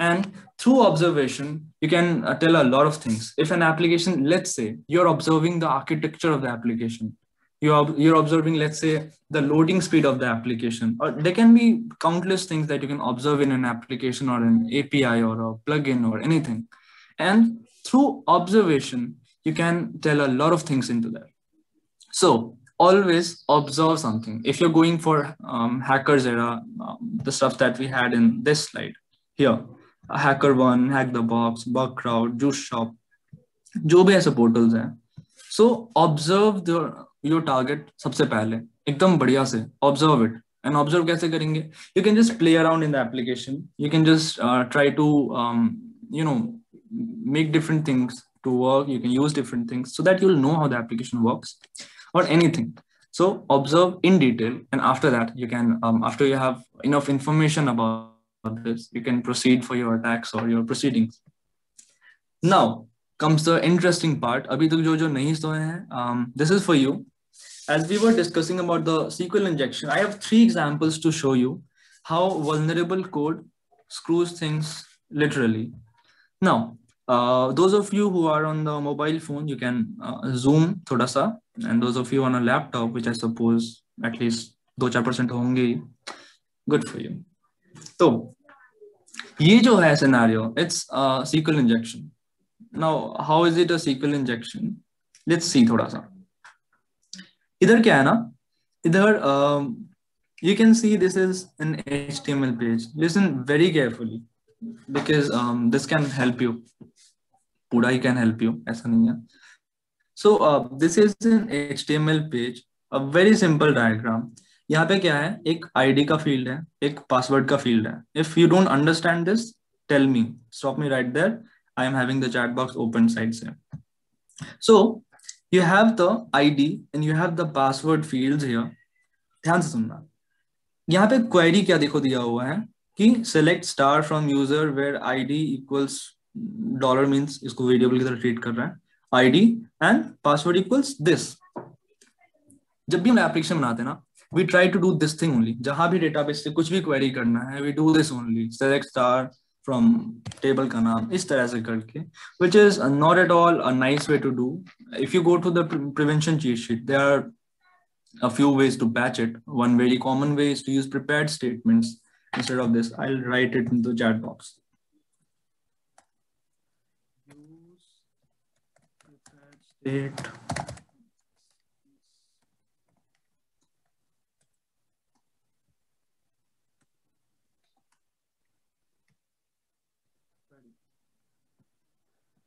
And through observation, you can tell a lot of things. If an application, let's say you're observing the architecture of the application, you're observing, let's say, the loading speed of the application, or there can be countless things that you can observe in an application or an API or a plugin or anything. And through observation, you can tell a lot of things into that. So always observe something. If you're going for hackers era, the stuff that we had in this slide here, HackerOne, Hack The Box, Bug Crowd, Juice Shop, जो भी ऐसे portals हैं. So observe your target सबसे पहले एकदम बढ़िया से observe it. And observe कैसे करेंगे? You can just play around in the application. You can just try to make different things to work. You can use different things so that you'll know how the application works or anything. So observe in detail, and after that you can after you have enough information about this, you can proceed for your attacks or your proceedings. Now comes the interesting part. Abhi tak jo nahi soye hain, this is for you. As we were discussing about the SQL injection, I have 3 examples to show you how vulnerable code screws things literally. Now, those of you who are on the mobile phone, you can zoom thoda sa, and those of you on a laptop, which I suppose at least 2-4% honge, good for you. So, ye jo hai scenario, it's a SQL injection. Now, how is it a SQL injection? Let's see thoda sa. Idhar kya hai na? Idhar, you can see this is an HTML page. Listen very carefully because this can help you. Pura can help you. Aisa nahi hai. So this is an HTML page, a very simple diagram. यहाँ पे क्या है, एक ID का field है, एक password का field है. If you don't understand this, tell me, stop me right there. I am having the chat box open side से. So you have the ID and you have the password fields here. ध्यान से सुनना, यहाँ पे query क्या देखो दिया हुआ है कि select star from user where ID equals dollar, means इसको वेरिएबल की तरह ट्रीट कर रहा है, ID and password equals this. जब भी हम एप्लीकेशन बनाते हैं ना, we try to do this thing only. जहां भी डेटाबेस से कुछ भी क्वेरी करना है, we do this only. Select star from table का नाम, इस तरह से करके, which is not at all a nice way to do. If you go to the prevention cheat sheet, there are a few ways to batch it. One very common way is to use prepared statements instead of this. I'll write it in the chat box. Use prepared state.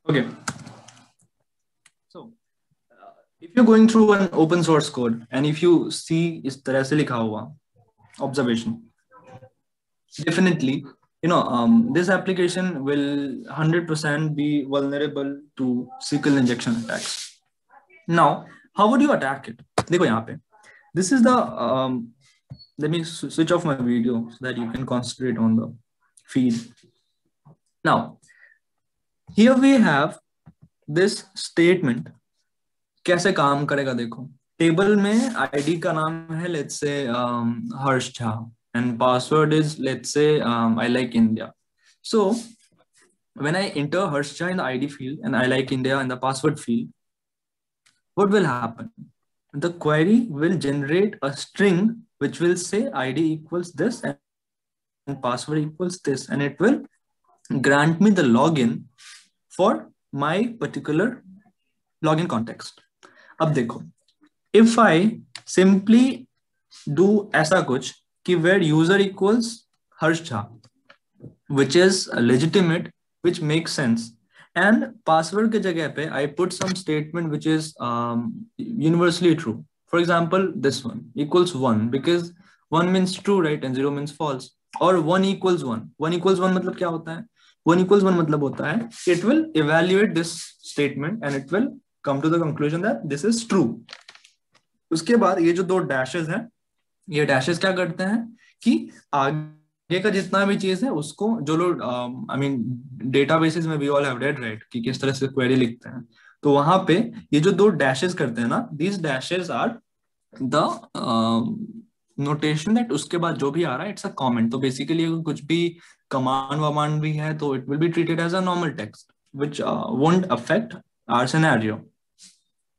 Okay, so if you're going through an open source code and if you see is tarah se likha hua observation, definitely this application will 100% be vulnerable to SQL injection attacks. Now how would you attack it? Dekho yahan pe, this is the let me switch off my video so that you can concentrate on the feed. Now here we have this statement. कैसे काम करेगा देखो. Table में ID का नाम है let's say Harsh Jha and password is let's say I like India. So when I enter Harsh Jha in the ID field and I like India in the password field, what will happen? The query will generate a string which will say ID equals this and password equals this, and it will grant me the login for my particular login context. अब देखो, if I simply do ऐसा कुछ कि where user equals Harsh Jha, which is legitimate, which makes sense, and password के जगह पे I put some statement which is universally true. For example, this one equals 1 because 1 means true, right, and 0 means false. और 1 equals 1. 1 equals 1 मतलब क्या होता है? 1 equals 1 मतलब होता है it will evaluate this statement and it will come to the conclusion that this is true. उसके बाद ये जो 2 dashes हैं, ये डैशेस क्या करते हैं कि आगे का जितना भी चीज है उसको जो लोग आई मीन डेटा बेसिस में we all have read right कि किस तरह से क्वेरी लिखते हैं, तो वहां पे ये जो दो डैशेस करते हैं ना, these dashes are the notation that उसके बाद जो भी आ रहा है इट्स अ कमेंट। तो बेसिकली कुछ भी कमांड वमांड भी है तो it will be treated as a normal text which won't affect our scenario.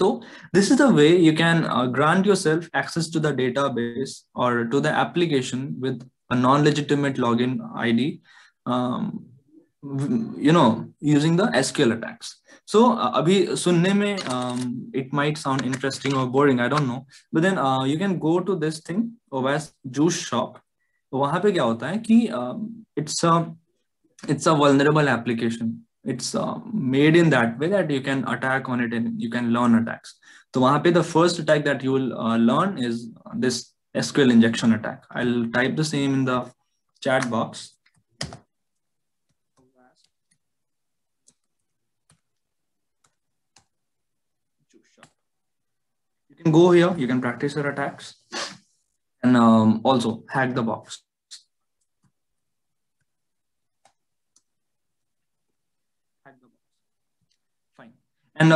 So this is the way you can grant yourself access to the database or to the application with a non-legitimate login ID, you know, using the SQL attacks. So abhi sunne mein it might sound interesting or boring, I don't know, but then you can go to this thing, OWASP Juice Shop. वहाँ पे क्या होता है कि it's a vulnerable application. It's made in that way that you can attack on it and you can learn attacks. So वहाँ पे the first attack that you will learn is this SQL injection attack. I'll type the same in the chat box. You can go here. You can practice your attacks and also hack the box. And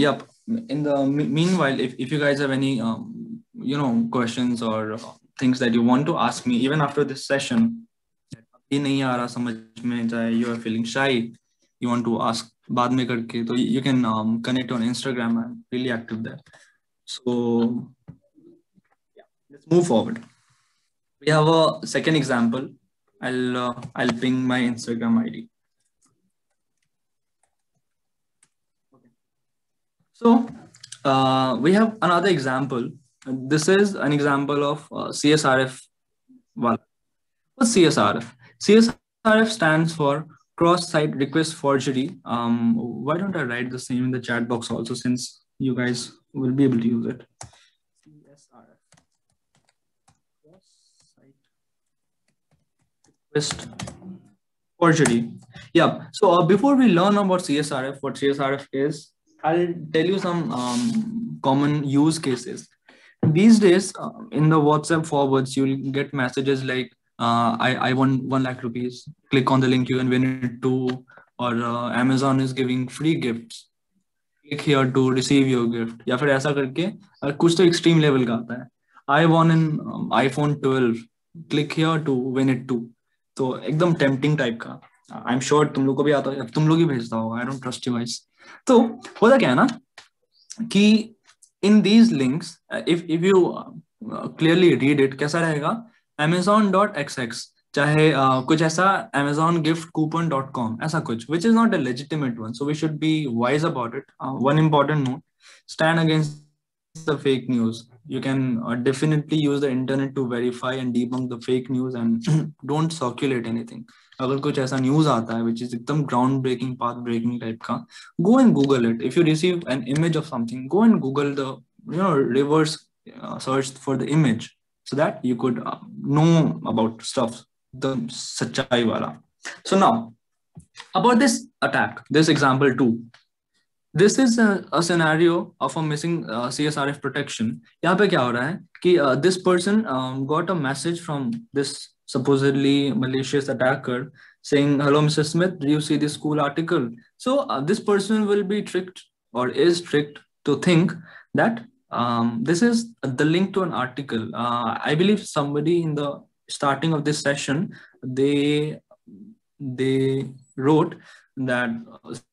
yep, in the meanwhile, if you guys have any you know, questions or things that you want to ask me even after this session, abhi nahi aa raha samajh mein, chahe you are feeling shy, you want to ask baad mein karke, to you can connect on Instagram. I'm really active there. So yeah, let's move forward. We have a second example. I'll ping my Instagram ID. So we have another example. This is an example of CSRF. Well, what's CSRF? CSRF stands for cross-site request forgery. Why don't I write the same in the chat box also, since you guys will be able to use it. CSRF, cross-site request forgery. Yeah. So before we learn about CSRF, what CSRF is, I'll tell you some common use cases. These days, in the WhatsApp forwards, you'll get messages like, "I want 1 lakh rupees. Click on the link, you can win it too." Or Amazon is giving free gifts. Click here to receive your gift. या फिर ऐसा करके कुछ तो extreme level का आता है. I won an iPhone 12. Click here to win it too. तो एकदम tempting type का. I'm sure तुम लोग को भी आता है. तुम लोग ही भेजता होगा. I don't trust you guys. तो होता क्या है ना कि in these links if you clearly read it, कैसा रहेगा, amazon.xx, चाहे कुछ ऐसा amazongiftcoupon.com, ऐसा कुछ which is not a legitimate one, so we should be wise about it. One important note, stand against the fake news. You can definitely use the internet to verify and debunk the fake news and don't circulate anything. अगर कुछ ऐसा news आता है which is एकदम ground breaking, path breaking type का, go and Google it. If you receive an image of something, go and Google the you know reverse search for the image, so that you could know about stuff, the सच्चाई वाला. So now about this attack, this example two, this is a scenario of a missing CSRF protection. यहाँ पे क्या हो रहा है कि this person got a message from this supposedly malicious attacker saying, "Hello, Mr. Smith, do you see this cool article?" So this person will be tricked or is tricked to think that this is the link to an article. I believe somebody in the starting of this session, they wrote that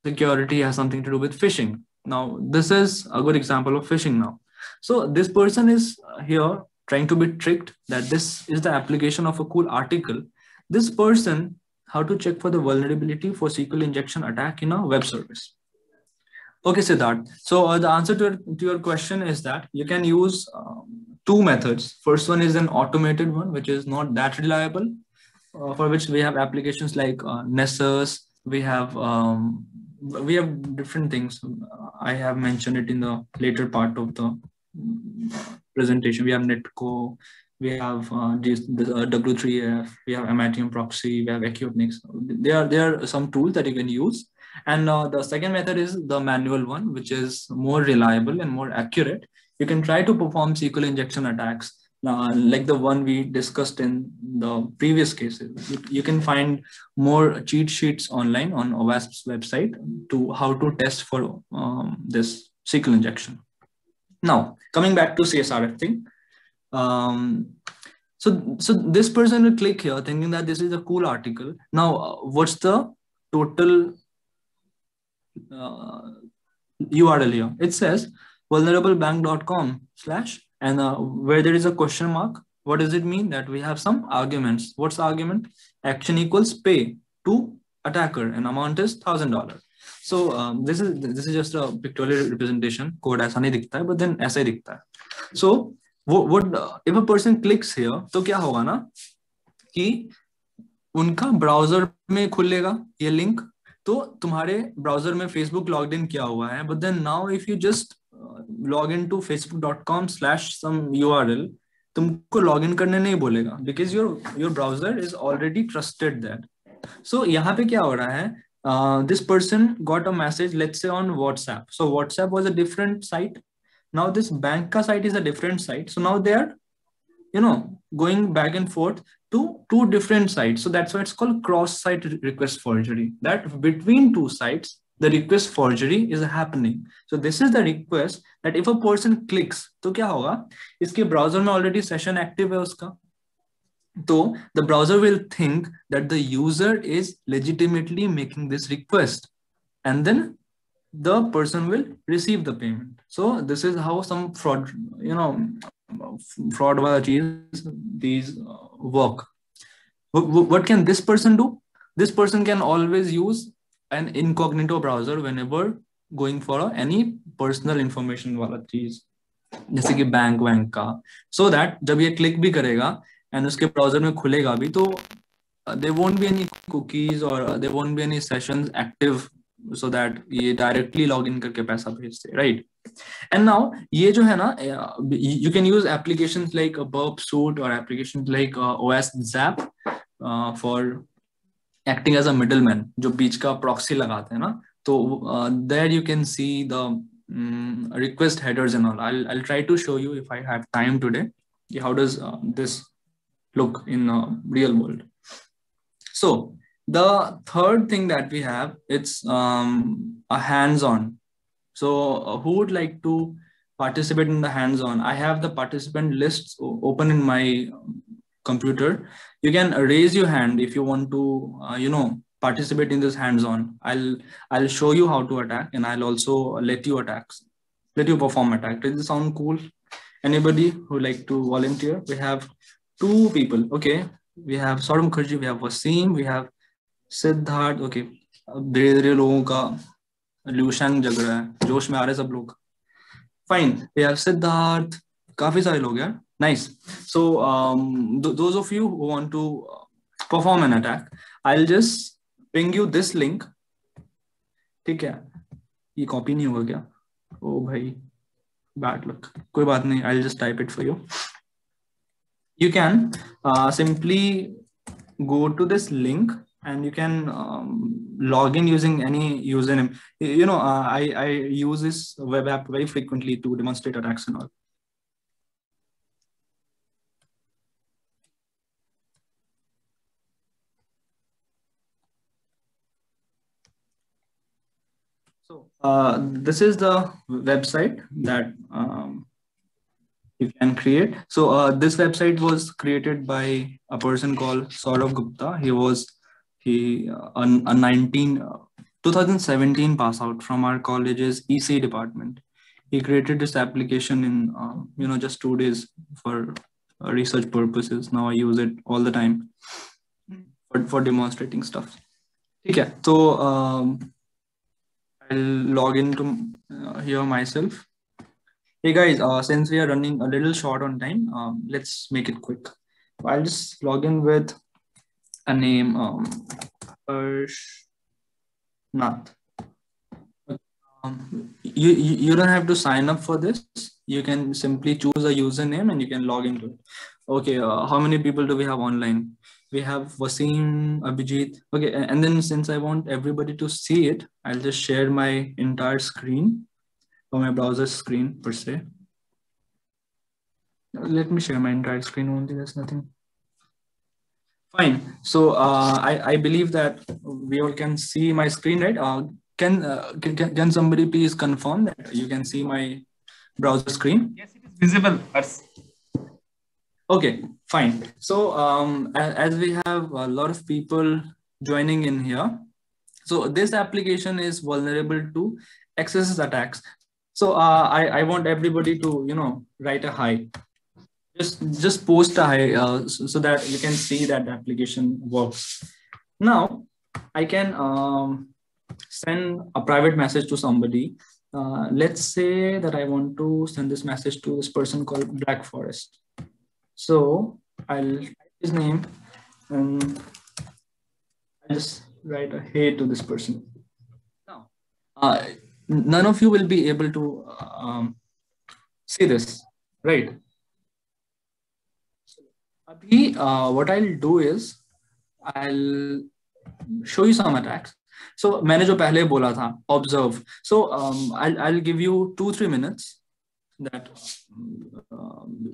security has something to do with phishing. Now this is a good example of phishing now. So this person is here trying to be tricked that this is the application of a cool article. This person, how to check for the vulnerability for SQL injection attack in a web service. Okay, Siddharth. So the answer to your question is that you can use two methods. First one is an automated one, which is not that reliable, for which we have applications like Nessus. We have different things. I have mentioned it in the later part of the presentation. We have Netco, we have W3AF, we have MITM proxy, we have Acunetix. There are some tools that you can use. And the second method is the manual one, which is more reliable and more accurate. You can try to perform SQL injection attacks like the one we discussed in the previous cases. You can find more cheat sheets online on OWASP's website to how to test for this SQL injection. Now, coming back to CSRF thing. So this person will click here thinking that this is a cool article. Now, what's the total URL here? It says vulnerablebank.com/ and where there is a question mark, what does it mean? That we have some arguments. What's the argument? Action equals pay to attacker and amount is $1,000. So this is just a pictorial representation. Code aisa nahi dikhta hai, but then aisa hi dikhta hai. So if a person clicks here, तो क्या होगा ना कि उनका browser में खुलेगा ये link. तो तुम्हारे ब्राउजर में Facebook लॉग इन किया हुआ है, but then now if you just log in to facebook.com/some URL, तुमको लॉग इन करने नहीं बोलेगा because your browser is already trusted there. So यहाँ पे क्या हो रहा है? This person got a message, let's say on WhatsApp. So WhatsApp was a different site. Now this bank ka site is a different site. So now they are, you know, going back and forth to two different sites. So that's why it's called cross-site request forgery. That between two sites, the request forgery is happening. So this is the request that if a person clicks, तो क्या होगा? इसके browser में already session active है उसका. So the browser will think that the user is legitimately making this request, and then the person will receive the payment. So this is how some fraud, you know, fraud wala cheez these work. What can this person do? This person can always use an incognito browser whenever going for any personal information wala cheez, जैसे कि bank का, so that जब ये click भी करेगा and उसके browser में खुलेगा भी, तो there won't be any cookies or there won't be any sessions active. So that ये directly log in करके पैसा भेजते, right? And now ये जो है ना, you can use applications like Burp Suite or applications like OWASP Zap for acting as a middleman, जो बीच का proxy लगाते हैं ना. तो there you can see the request headers and all. I'll try to show you if I have time today. How does this look in real world? So the third thing that we have, it's a hands-on. So who would like to participate in the hands-on? I have the participant lists open in my computer. You can raise your hand if you want to, you know, participate in this hands-on. I'll show you how to attack, and I'll also let you perform attack. Does this sound cool? Anybody who would like to volunteer? We have two people. Okay, we have Saurav Gupta, we have Wasim, we have Siddharth. Okay, अब धीरे धीरे लोगों का ल्यूशंग जग रहा है, जोश में आ रहे सब लोग. फाइन, वी हैव सिद्धार्थ, काफी सारे लोग यार. Nice. So those of you who want to perform an attack, I will just ping you this link. ठीक है, ये कॉपी नहीं होगा क्या? ओ भाई, बैड लक. कोई बात नहीं, I will just type it for you. You can simply go to this link and you can log in using any username. You know, I use this web app very frequently to demonstrate attacks and all. So this is the website that you can create. So this website was created by a person called Saurav Gupta. He was a 2017 pass out from our college's EC department. He created this application in you know, just 2 days for research purposes. Now I use it all the time for demonstrating stuff. Okay, so I'll log into here myself. Hey guys, since we are running a little short on time, let's make it quick. I'll just log in with a name, Harsh Nath. You don't have to sign up for this. You can simply choose a username and you can log into it. Okay, how many people do we have online? We have Wasim, Abhijit. Okay, and then since I want everybody to see it, I'll just share my entire screen, or my browser screen per se. Let me share my entire screen only. There's nothing. Fine. So I believe that we all can see my screen, right? Can somebody please confirm that you can see my browser screen? Yes, it is visible. Okay, fine. So as we have a lot of people joining in here, so this application is vulnerable to XSS attacks. So I want everybody to, you know, write a hi. Just post a hi so that you can see that the application works. Now I can send a private message to somebody. Let's say that I want to send this message to this person called Black Forest. So I'll type his name and I'll just write a hey to this person. Now, none of you will be able to see this, right? What I'll do is I'll show you some attacks. So मैंने जो पहले बोला था observe. So I'll give you 2-3 minutes that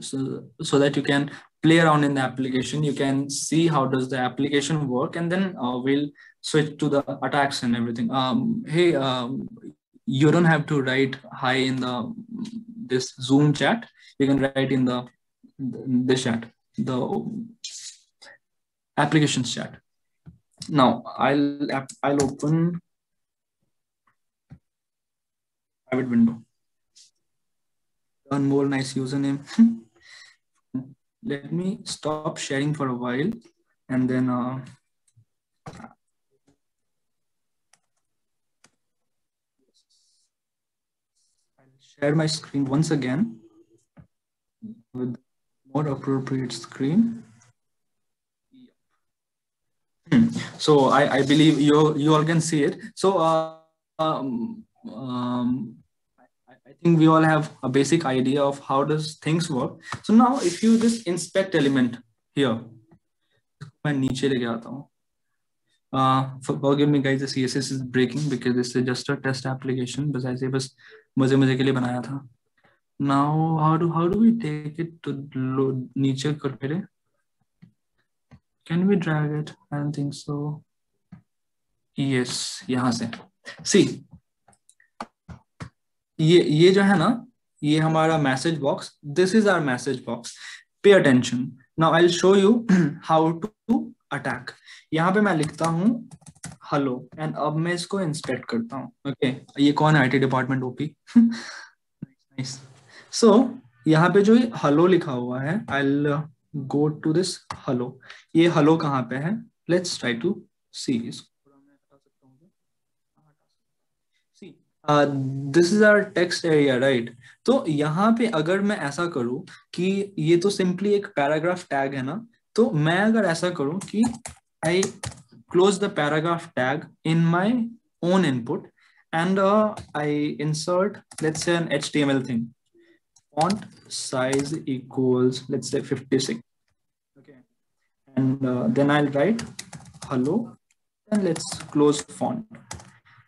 so that you can play around in the application. You can see how does the application work, and then we'll switch to the attacks and everything. Hey, you don't have to write hi in this Zoom chat. You can write in the chat. The applications chat. Now I'll open private window. One more nice username. Let me stop sharing for a while, and then I'll share my screen once again with more appropriate screen. So I believe you all can see it. So I think we all have a basic idea of how does things work. So now if you just inspect element here, मैं नीचे ले जाता हूँ. Forgive me guys, the CSS is breaking because this is just a test application. बस ऐसे बस मजे के लिए बनाया था. Now how do we take it to nature? Can we drag it? I don't think so. Yes, यहाँ से. See, ये जो है ना, ये हमारा message box. This is our message box. Pay attention. Now I'll show you how to attack. यहाँ पे मैं लिखता हूँ hello, and अब मैं इसको inspect करता हूँ. Okay, ये कौन है? IT department OP. Nice. So यहाँ पे जो hello लिखा हुआ है, I'll go to this hello. ये hello कहाँ पे है? Let's try to see. See, this is our text area, right? तो यहाँ पे अगर मैं ऐसा करूँ कि ये तो simply एक paragraph tag है ना, तो मैं अगर ऐसा करूँ कि I close the paragraph tag in my own input and I insert, let's say, an HTML thing. Font size equals, let's say, 56. Okay. And then I'll write hello, and let's close font.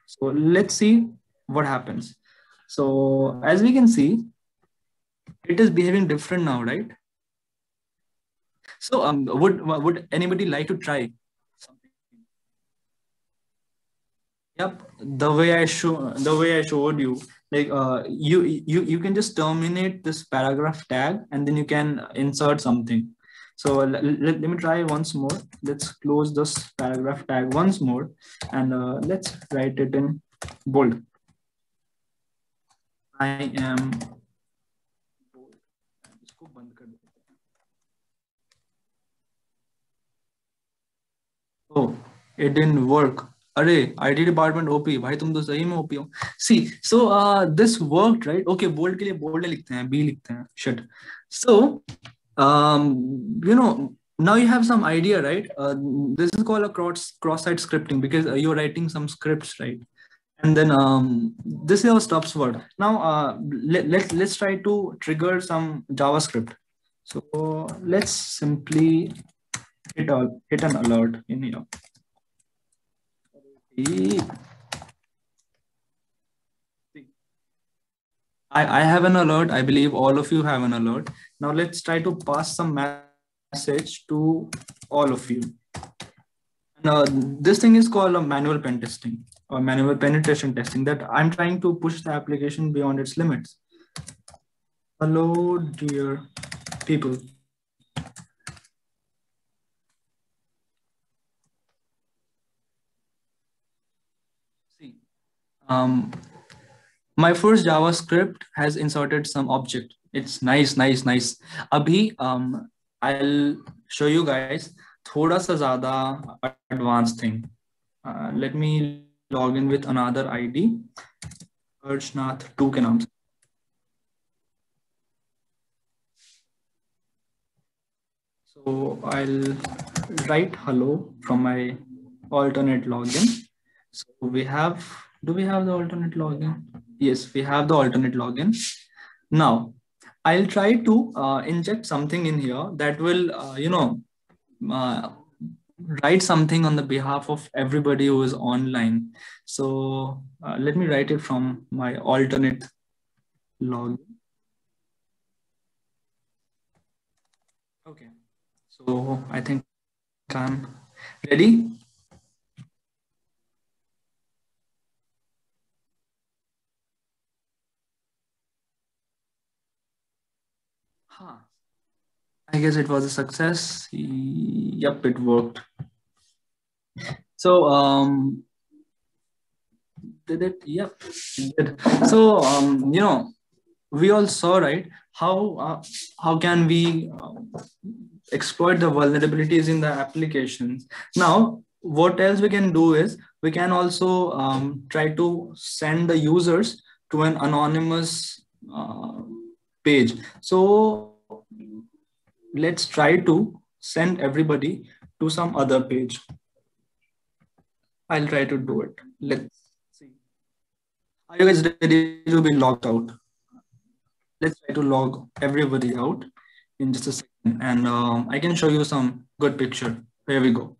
So let's see what happens. So as we can see, it is behaving different now, right? So would anybody like to try? Yep, the way I showed you, like you can just terminate this paragraph tag and then you can insert something. So let me try once more. Let's close this paragraph tag once more, and let's write it in bold. I am bold. इसको बंद कर देते हैं. Oh, it didn't work. अरे IT department OP भाई तुम तो सही में ओपी हो. See so this worked right. Okay bold के लिए बोल्ड लिखते हैं, बी लिखते हैं, shit. So you know now you have some idea right. This is called a cross site scripting because you are writing some scripts right. And then this is our stops word. Now let's try to trigger some JavaScript. So let's simply hit an alert in here. I have an alert. I believe all of you have an alert. Now let's try to pass some message to all of you. Now this thing is called a manual pen testing or manual penetration testing, that I'm trying to push the application beyond its limits. Hello, dear people. See, my first JavaScript has inserted some object. It's nice. Abhi, I'll show you guys thoda sa zyada advanced thing. Let me log in with another ID, Harsh Nath 2 ke naam se. So I'll write hello from my alternate login. So we have. Do we have the alternate login? Yes, we have the alternate login. Now, I'll try to inject something in here that will, write something on the behalf of everybody who is online. So let me write it from my alternate login. Okay, so I think I'm ready. I guess it was a success. Yep, it worked. So, did it? Yep, it did. So, we all saw, right? How can we exploit the vulnerabilities in the applications? Now, what else we can do is we can also try to send the users to an anonymous page. So let's try to send everybody to some other page. I'll try to do it. Let's see. Are you guys ready to be logged out? Let's try to log everybody out in just a second. And I can show you some good picture. Here we go.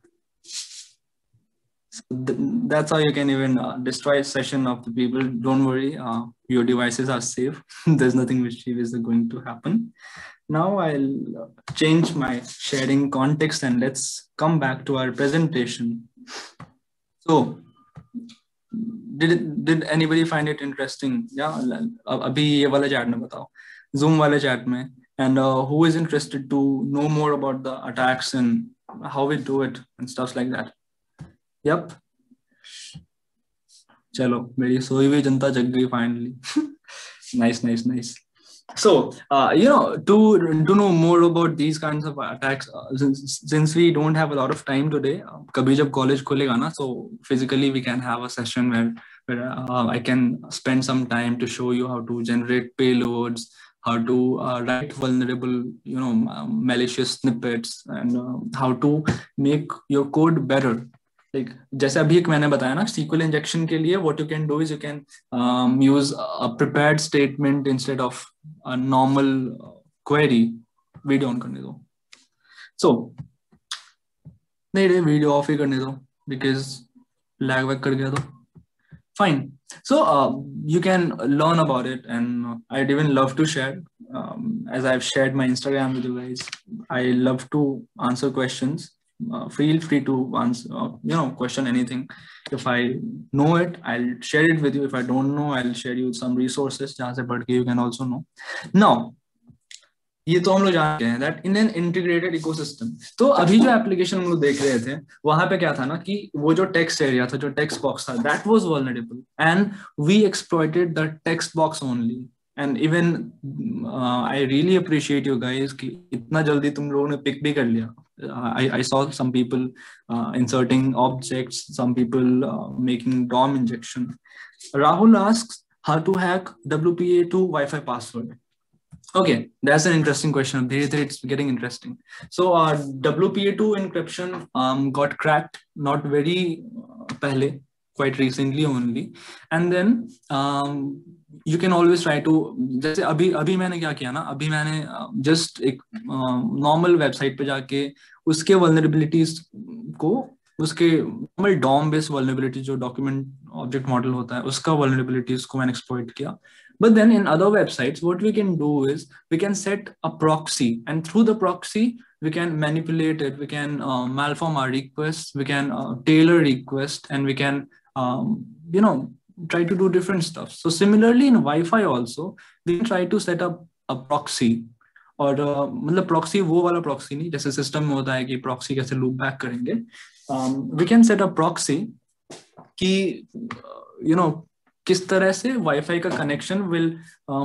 So that's how you can even destroy a session of the people. Don't worry, your devices are safe. There's nothing mischievous going to happen. Now I'll change my sharing context and let's come back to our presentation. So, did anybody find it interesting? Yeah, abhi ye wala chat mein batao, Zoom wale chat mein. And who is interested to know more about the attacks and how we do it and stuff like that? Yep. Chalo, meri soyi hui janta jag gayi finally. Nice. So, to know more about these kinds of attacks, since we don't have a lot of time today, kabhi jab college khulega na, so physically we can have a session where I can spend some time to show you how to generate payloads, how to write vulnerable, malicious snippets, and how to make your code better. Like, जैसे अभी एक मैंने बताया ना, SQL injection के लिए what you can do is you can use a prepared statement instead of a normal query. Video on करने दो. So नहीं video off ही करने दो because lag back कर गया तो. Fine. So you can learn about it and I'd even love to share. As I've shared my Instagram with you guys, I love to answer questions. Feel free to answer, question anything. If I know it, I'll share it with you. If I don't know, I'll share you some resources. You can also know. Now, ये तो हम लोग जानते हैं that in an integrated ecosystem. तो अभी जो application हम लोग देख रहे थे, वहाँ पे क्या था ना कि वो जो text area था, जो text box था, that was vulnerable and we exploited the text box only. And even I really appreciate you guys कि इतना जल्दी तुम लोगों ने pick भी कर लिया. I saw some people inserting objects, some people making DOM injection. Rahul asks how to hack WPA2 Wi-Fi password. Okay, that's an interesting question. It's getting interesting. So WPA2 encryption got cracked not very pehle, quite recently only. And then you can always try to, जैसे अभी मैंने क्या किया ना, अभी मैंने just एक normal website पे जाके उसके vulnerabilities को, उसके normal DOM based vulnerabilities जो document object model होता है, उसका vulnerabilities को मैंने exploit किया But then in other websites, what we can do is we can set a proxy, and through the proxy, we can manipulate it. We can malform our requests. We can tailor requests, and we can, try to do different stuff. So similarly in Wi-Fi also, they try to set up a proxy, और मतलब proxy वो वाला proxy नहीं जैसे system में होता है कि proxy कैसे loop back करेंगे. We can set up proxy कि किस तरह से Wi-Fi का connection will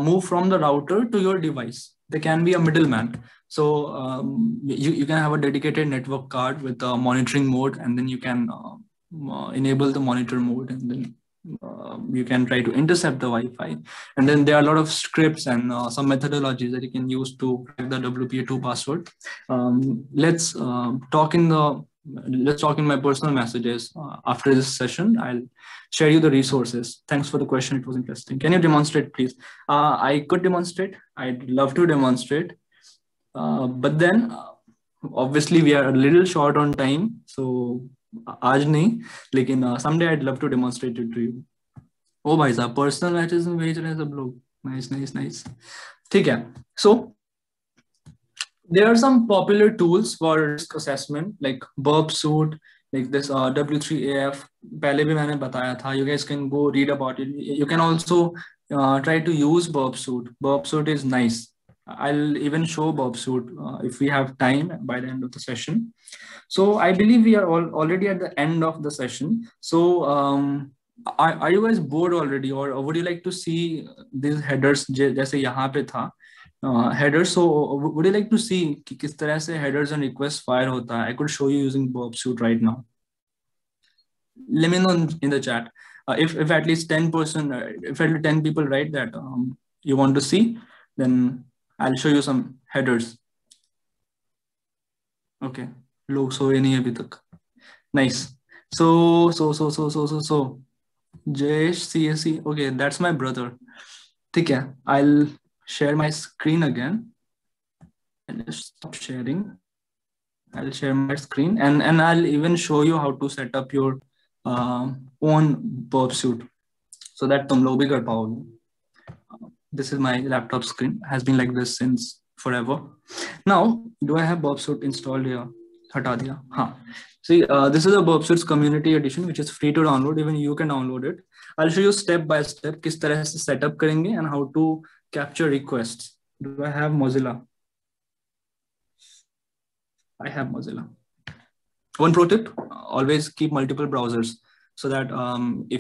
move from the router to your device. There can be a middleman. So you can have a dedicated network card with a monitoring mode, and then you can enable the monitor mode, and then you can try to intercept the Wi-Fi. And then there are a lot of scripts and some methodologies that you can use to crack the WPA2 password. Let's talk in my personal messages after this session. I'll share you the resources. Thanks for the question. It was interesting. Can you demonstrate, please? I could demonstrate. I'd love to demonstrate. But then obviously we are a little short on time. So आज नहीं, लेकिन someday I'd love to demonstrate it to you. Oh भाई साहब, personal matches में भेज रहे हैं सब लोग. Nice, nice, nice. ठीक है. So there are some popular tools for risk assessment like Burp Suite, like this W3AF. पहले भी मैंने बताया था. You guys can go read about it. You can also try to use Burp Suite. Burp Suite is nice. I'll even show Burp Suite if we have time by the end of the session. So I believe we are already at the end of the session. So are you guys bored already, or would you like to see these headers जैसे यहाँ पे था headers? So would you like to see कि किस तरह से headers and requests fire होता है? I could show you using Burp Suite right now. Let me know in the chat if at least 10%, if at least 10 people write that you want to see, then I'll show you some headers. Okay, लोग सोए नहीं अभी तक. Nice. So. Jayesh CSC. Okay, that's my brother. ठीक है. I'll share my screen again. I'll just stop sharing. I'll share my screen, and I'll even show you how to set up your own Burp Suite, so that तुम लोग भी कर पाओगे. This is my laptop screen. Has been like this since forever. Now, do I have Burp Suite installed here? हटा दिया. हाँ. See, this is a Burp Suite's community edition, which is free to download. Even you can download it. I'll show you step by step किस तरह से setup करेंगे and how to capture requests. Do I have Mozilla? I have Mozilla. One pro tip: always keep multiple browsers, so that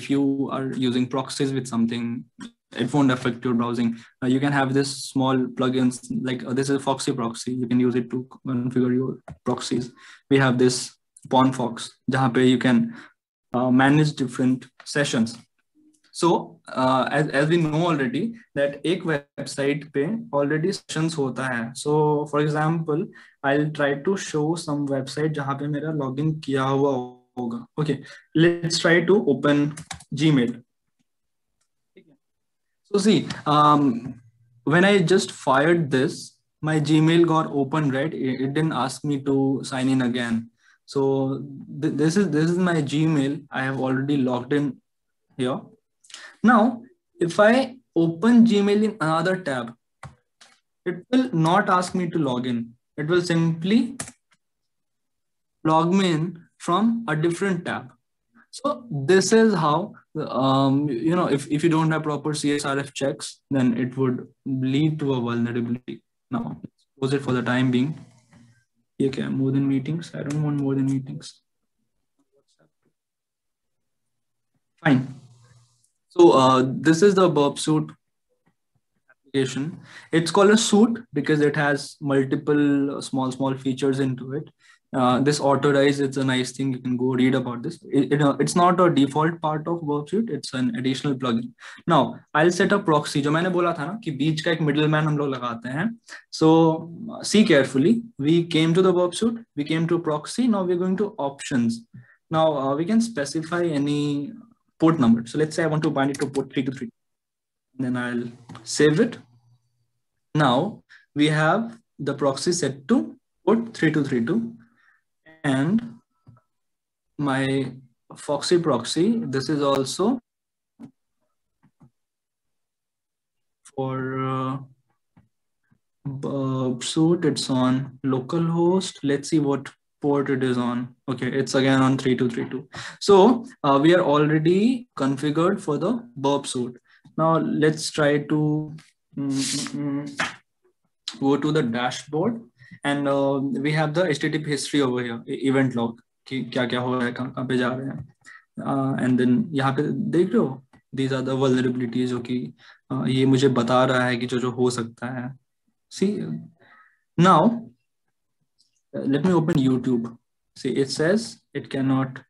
if you are using proxies with something, it won't affect your browsing. You can have this small plugins like this is Foxy Proxy. You can use it to configure your proxies. We have this PwnFox, जहाँ पे you can manage different sessions. So as we know already that एक website पे already sessions होता है. So for example, I'll try to show some website जहाँ पे मेरा login किया हुआ होगा. Okay, let's try to open Gmail. So see, when I just fired this, my Gmail got opened, right? It didn't ask me to sign in again. So this is my Gmail. I have already logged in here. Now, if I open Gmail in another tab, it will not ask me to log in. It will simply log me in from a different tab. So this is how if you don't have proper CSRF checks, then it would lead to a vulnerability. Now let's close it for the time being. Okay, more than meetings. I don't want more than meetings. Fine. So this is the Burp Suite application. It's called a suite because it has multiple small features into it. This authorize, it's a nice thing. You can go read about this. It's not a default part of Burp Suite. It's an additional plugin. Now I'll set up proxy. जो मैंने बोला था ना कि बीच का एक middleman हम लोग लगाते हैं. So see carefully. We came to the Burp Suite. We came to proxy. Now we're going to options. Now we can specify any port number. So let's say I want to bind it to port 323. Then I'll save it. Now we have the proxy set to port 3232. And my Foxy Proxy, this is also for Burp Suite, it's on localhost. Let's see what port it is on. Okay, it's again on 3232. So we are already configured for the Burp Suite. Now let's try to go to the dashboard, and we have the HTTP history over here, event log. क्या क्या हो रहा है, कहाँ पे जा रहे हैं, एंड देन यहाँ पे देख रहे हो these are the vulnerabilities जो कि ये मुझे बता रहा है कि जो जो हो सकता है. See now let me open YouTube. See it says it cannot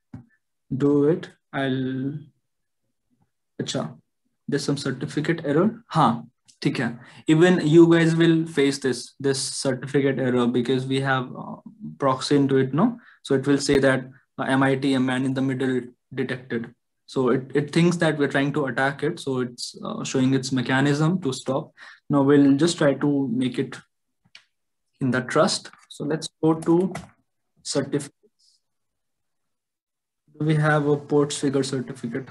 do it. I'll अच्छा there's some certificate error. हाँ ठीक है, even you guys will face this certificate error because we have proxy into it, no? So it will say that MITM, man in the middle, detected. So it thinks that we're trying to attack it. So it's showing its mechanism to stop. Now we'll just try to make it in the trust. So let's go to certificates. Do we have a ports figure certificate?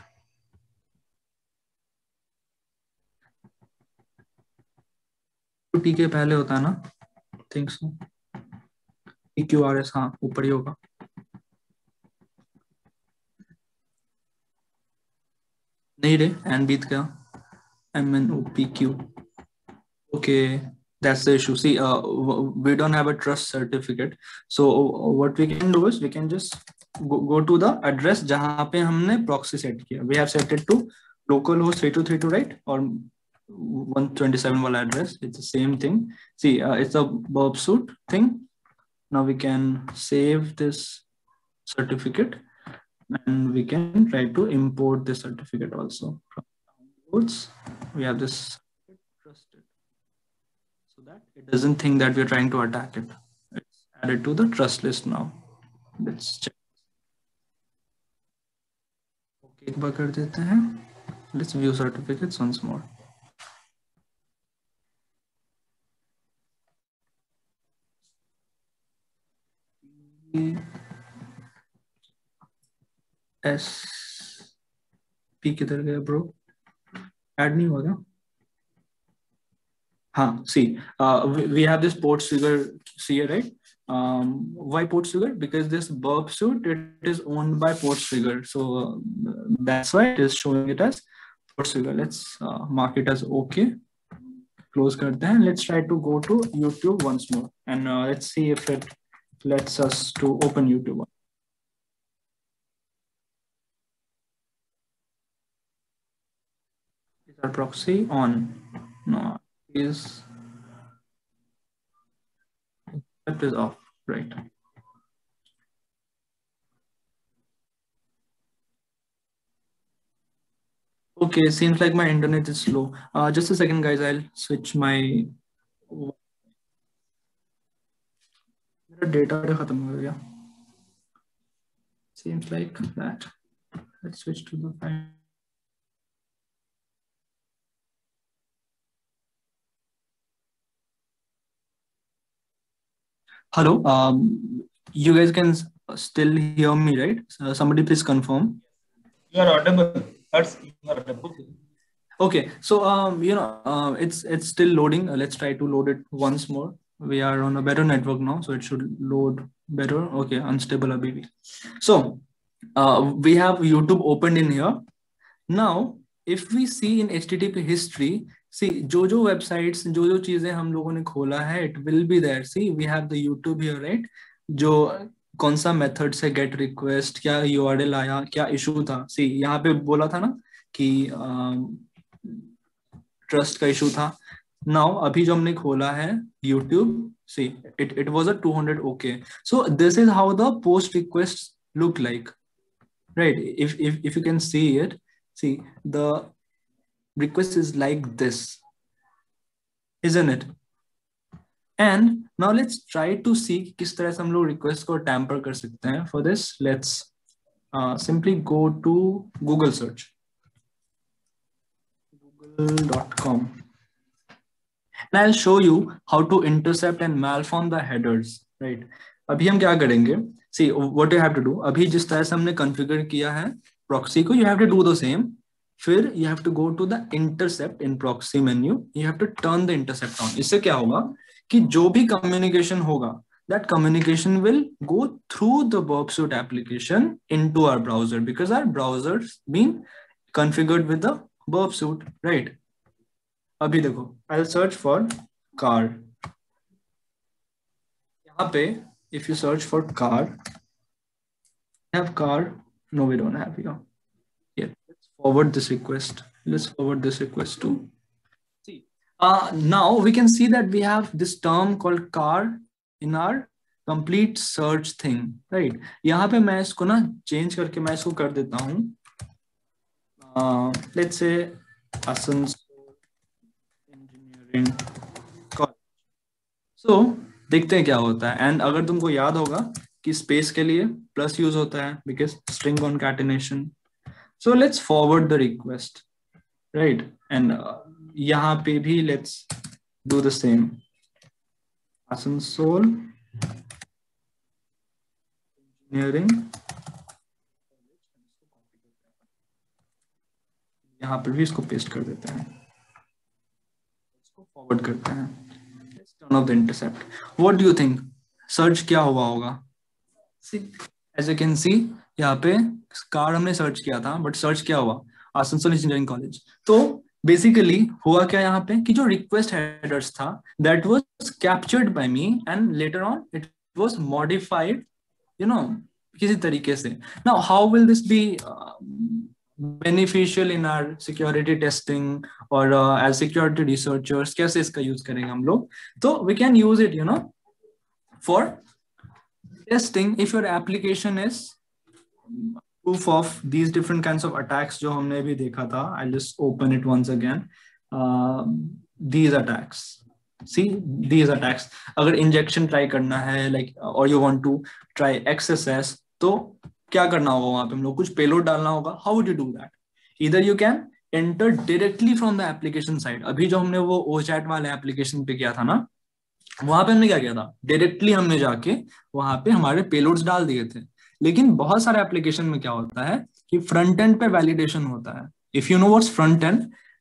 TK पहले होता है ना? I think so. EQRS हाँ ऊपर ही होगा. नहीं रे and बीत गया. MNOPQ. Okay, that's the issue. See, we don't have a trust certificate. So what we can do is we can just go to the address जहाँ पे हमने proxy set किया. We have set it to localhost 3232, right? Or 127 वाला address. It's the same thing. See, it's a Burp Suite thing. Now we can save this certificate, and we can try to import this certificate also from downloads. We have this trusted, so that it doesn't think that we're trying to attack it. It's added to the trust list now. Let's check. Okay, एक बार कर देते हैं. Let's view certificates once more. SP किधर गया bro, add नहीं हुआ क्या? हाँ see we have this port figure see, right? Why port figure? Because this Burp Suite, it is owned by port figure, so that's why it is showing it as port figure. Let's mark it as okay. Close करते हैं. Let's try to go to YouTube once more, and let's see if it lets us to open YouTube. Is our proxy on? No, is that is off, right? Okay, seems like my internet is slow. Just a second, guys. I'll switch my. Data खत्म हो गया. Seems like that. Let's switch to the file. Hello, you guys can still hear me, right? Somebody please confirm. You are audible. You are audible. Okay, so you know, it's still loading. Let's try to load it once more. We are on a better network now, so it should load better. Okay, unstable abhi bhi. So we have YouTube opened in here. Now, if we see in HTTP history, see जो websites, जो चीजें हम लोगों ने खोला है, it will be there. See, we have the YouTube here, right? जो कौन सा method से get request, क्या URL आया, क्या issue था. See, यहाँ पे बोला था ना कि trust का issue था. Now अभी जो हमने खोला है YouTube, see it was a 200 okay. So this is how the post requests look like, right? If you can see it, see the request is like this, isn't it? And now let's try to see किस तरह से हम लोग request को tamper कर सकते हैं. For this, let's simply go to Google search, google.com. And I'll show you how to intercept and malform the headers, right? अभी हम क्या करेंगे? See what you have to do. अभी जिस तरह से हमने configure किया है proxy को, you have to do the same, फिर you have to go to the intercept in proxy menu, you have to turn the intercept on. इससे क्या होगा कि जो भी कम्युनिकेशन होगा that communication will go through the Burp Suite application into our browser because our browser's been configured with the Burp Suite, right? अभी देखो, I'll search for car. यहाँ पे if you search for car, have car? No, we don't have here. Yeah, let's forward this request. Let's forward this request to. See, now we can see that we have this term called car in our complete search thing, right? यहाँ पे मैं इसको ना change करके मैं इसको कर देता हूँ, let's say Asansol Engineering College. So देखते हैं क्या होता है। and अगर तुमको याद होगा कि space के लिए plus use होता है because string concatenation. So let's forward the request, right? and यहाँ पे भी let's do the same. Asansol Engineering, यहाँ पर भी इसको पेस्ट कर देते हैं, इसको फॉरवर्ड करते हैं, turn off the intercept. What do you think search क्या हुआ होगा? एज यू कैन सी यहाँ पे कार हमने सर्च किया था, बट सर्च क्या हुआ? Asansol engineering college. तो बेसिकली हुआ क्या यहाँ पे कि जो रिक्वेस्ट हेडर्स था that was captured by me and later on it was modified, you know, किसी तरीके से। Now how will this be beneficial in our security testing और एज सिक्योरिटी रिसर्चर्स? कैसे इसका यूज करेंगे हम लोग? तो we can use it, you know, for testing if your application is proof of these different kinds of attacks जो हमने भी देखा था। I'll just open it once again. These attacks, see these attacks. अगर इंजेक्शन ट्राई करना है, like or you want to try XSS, तो क्या करना होगा वहाँ पे? हम लोग कुछ पेलोड डालना होगा। How would you do that? Either you can enter directly from the application side. अभी जो हमने वो OChat वाले एप्लीकेशन पे किया था ना, वहाँ पे हमने क्या किया था? डायरेक्टली हमने जाके वहाँ पे हमारे पेलोड्स डाल दिए थे। लेकिन बहुत सारे एप्लीकेशन में क्या होता है कि फ्रंट एंड पे वैलिडेशन होता है। If you know what's front end,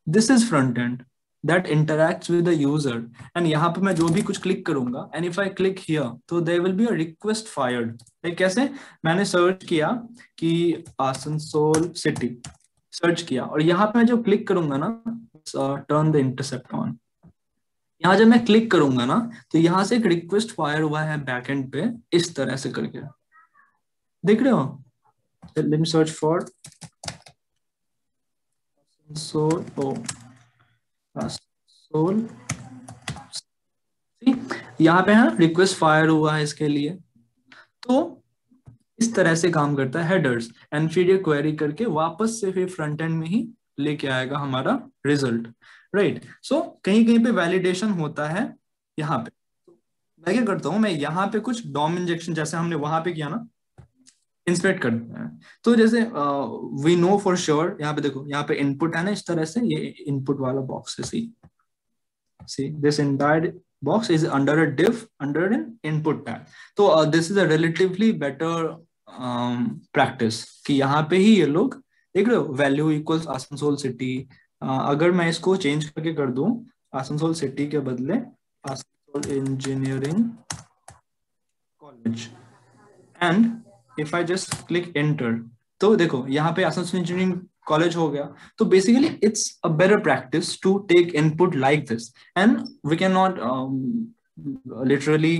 this is front end that interacts with the user. And यहाँ पे मैं जो भी कुछ क्लिक करूंगा, and if I click here, तो there will be a request fired. Like कैसे? मैंने सर्च किया कि आसनसोल सिटी सर्च किया, और यहाँ पे मैं जो क्लिक करूंगा ना, टर्न द इंटरसेप्ट ऑन, यहाँ जब मैं क्लिक करूंगा ना, तो यहाँ से एक रिक्वेस्ट फायर हुआ है बैक एंड पे, इस तरह से करके देख रहे हो। Let me search for soul, यहाँ पे है रिक्वेस्ट फायर हुआ है इसके लिए। तो इस तरह से काम करता है हेडर्स, एंड फिर ये क्वेरी करके वापस से फिर फ्रंट एंड में ही लेके आएगा हमारा रिजल्ट, राइट? सो कहीं कहीं पे वैलिडेशन होता है। यहाँ पे मैं क्या करता हूँ, मैं यहाँ पे कुछ डॉम इंजेक्शन जैसे हमने वहां पे किया ना, इंस्पेक्ट करते हैं। तो जैसे वी नो फॉर श्योर, यहाँ पे देखो, यहाँ पे इनपुट है ना, इस तरह से ये इनपुट वाला बॉक्स है। See this entire box is under a div under an input tag. तो this is a relatively better practice कि यहाँ पे ही ये लोग देख रहे हो वैल्यू इक्वल्स आसनसोल सिटी। अगर मैं इसको चेंज करके कर दूं आसनसोल सिटी के बदले Asansol engineering college, and If I just click enter, तो देखो यहाँ पे आसनसोल इंजीनियरिंग कॉलेज हो गया। तो basically it's a better practice to take input like this, and we cannot literally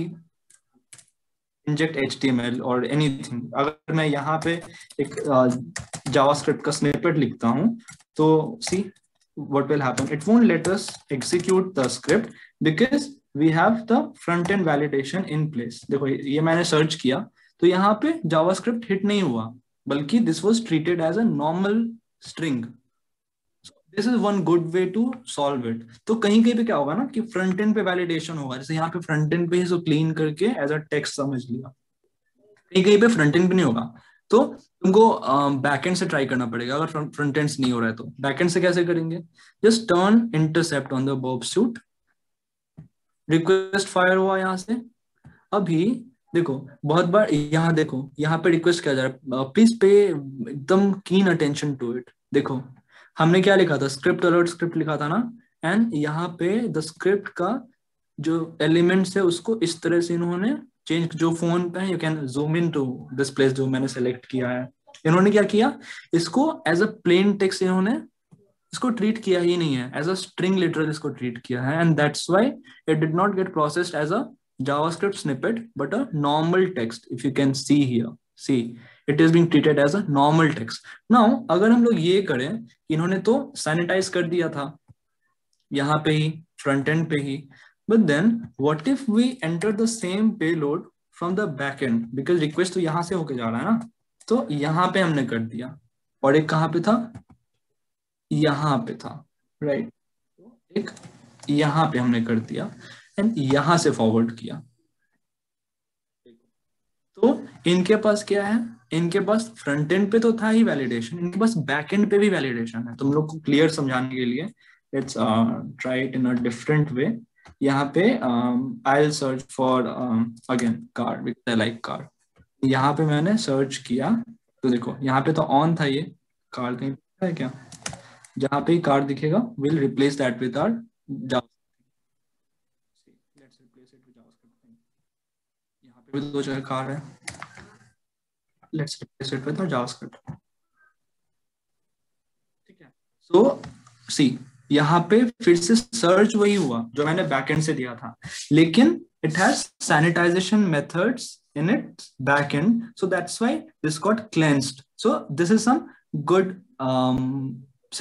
inject HTML or anything. अगर मैं यहाँ पे एक JavaScript का snippet लिखता हूँ, तो see what will happen. It won't let us execute the script because we have the front end validation in place. देखो ये मैंने सर्च किया, तो यहाँ पे जावास्क्रिप्ट हिट नहीं हुआ, बल्कि this was treated as a normal string. This is one good way to solve it. तो कहीं कहीं पे क्या होगा ना कि फ्रंट एंड पे वैलिडेशन होगा, जैसे यहाँ पे फ्रंट एंड पे ही इसको क्लीन करके एज अ टेक्स्ट समझ लिया। कहीं कहीं पे फ्रंट एंड पे नहीं होगा, तो तुमको बैक एंड से ट्राई करना पड़ेगा। अगर फ्रंट एंड नहीं हो रहा है तो बैक एंड से कैसे करेंगे? Just turn intercept on the Burp Suite, request fire हुआ यहाँ से। अभी देखो बहुत बार यहाँ देखो, यहाँ पे रिक्वेस्ट किया जा रहा है, प्लीज पे एकदम कीन अटेंशन टू इट। देखो हमने क्या लिखा था, स्क्रिप्ट अलर्ट स्क्रिप्ट लिखा था ना, एंड यहाँ पे द स्क्रिप्ट का जो एलिमेंट्स है उसको इस तरह से इन्होंने चेंज, जो फोन पे है you can zoom in to this place जो मैंने सेलेक्ट किया है, इन्होंने क्या किया इसको एज अ प्लेन टेक्स्ट इन्होंने इसको ट्रीट किया ही नहीं है, एज अ स्ट्रिंग लिटरल इसको ट्रीट किया है, and that's why it did not get processed as a JavaScript snippet but a normal text. If you can see here, see it is being treated as a normal text. Now अगर हम लोग ये करें, इन्होंने तो sanitize कर दिया था यहाँ पे ही front end पे ही, but then what if we enter the same payload from the back end, because request तो यहाँ से होके जा रहा है ना, तो यहाँ पे हमने कर दिया और एक कहाँ पे था, यहाँ पे था, right? एक यहाँ पे हमने कर दिया, यहां से फॉरवर्ड किया, तो इनके पास क्या है, इनके पास फ्रंट एंड पे तो था ही वैलिडेशन, इनके पास बैक एंड पे भी वैलिडेशन है। तुम लोग को क्लियर समझाने के लिए let's try it in a different way. यहाँ पे I will search for again car with I like car, यहाँ पे मैंने सर्च किया तो देखो यहाँ पे तो ऑन था, ये कार कहीं है क्या, जहां पे कार दिखेगा will replace that with our Java, दो जगह कार है, let's replace it with JavaScript, ठीक है। सो सी यहाँ पे फिर से सर्च वही हुआ जो मैंने बैकएंड से दिया था, लेकिन it has sanitization methods in it backend, so that's why this got cleansed. So this is some good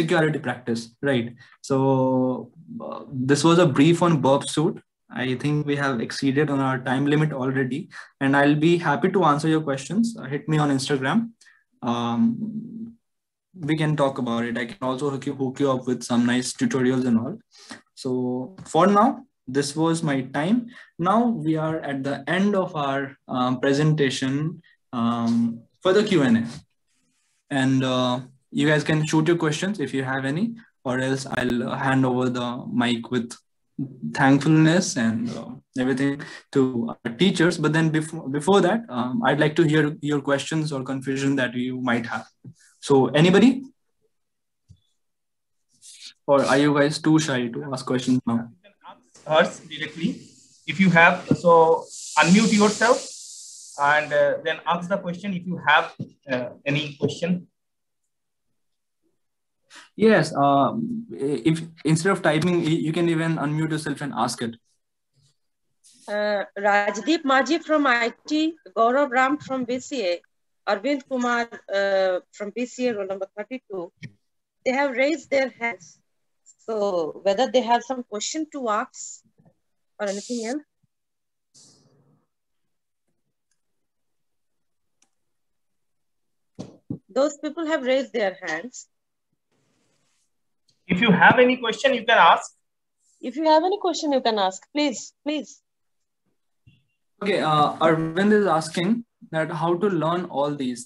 security practice, right? So this was a brief on Burp Suite. I think we have exceeded on our time limit already, and I'll be happy to answer your questions. Hit me on Instagram. We can talk about it. I can also hook you up with some nice tutorials and all. So for now, this was my time. Now we are at the end of our presentation for the Q&A, and you guys can shoot your questions if you have any, or else I'll hand over the mic with thankfulness and everything to our teachers. But then before that, I'd like to hear your questions or confusion that you might have. So anybody, or are you guys too shy to ask questions now? You can ask Harsh directly if you have. So unmute yourself and then ask the question if you have any question. Yes, if instead of typing, you can even unmute yourself and ask it. Rajdeep Maji from IT, Gaurav Ram from BCA, Arvind Kumar from BCA roll number 32. They have raised their hands. So whether they have some question to ask or anything else. Those people have raised their hands. If you have any question, you can ask. If you have any question, you can ask. Please, please. Okay, Arvind is asking that how to learn all these.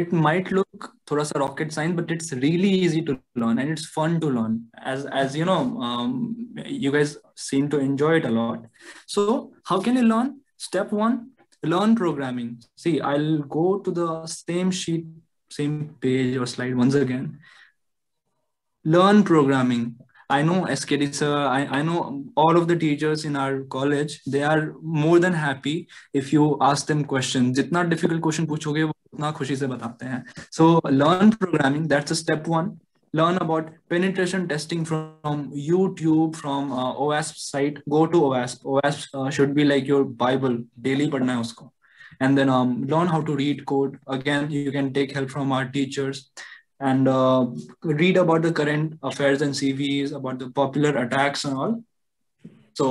It might look thoda sa rocket science, but it's really easy to learn and it's fun to learn. As you know, you guys seem to enjoy it a lot. So how can you learn? Step one: learn programming. See, I'll go to the same sheet, same page or slide once again. Learn programming. I know SKD sir, I know all of the teachers in our college, they are more than happy if you ask them questions. Jitna difficult question puchoge wo utna khushi se batate hain. So learn programming, that's a step one. Learn about penetration testing from YouTube, from OWASP site. Go to OWASP. OWASP should be like your Bible, daily padhna hai usko. And then learn how to read code. Again, you can take help from our teachers. And read about the current affairs and CVEs, about the popular attacks and all. So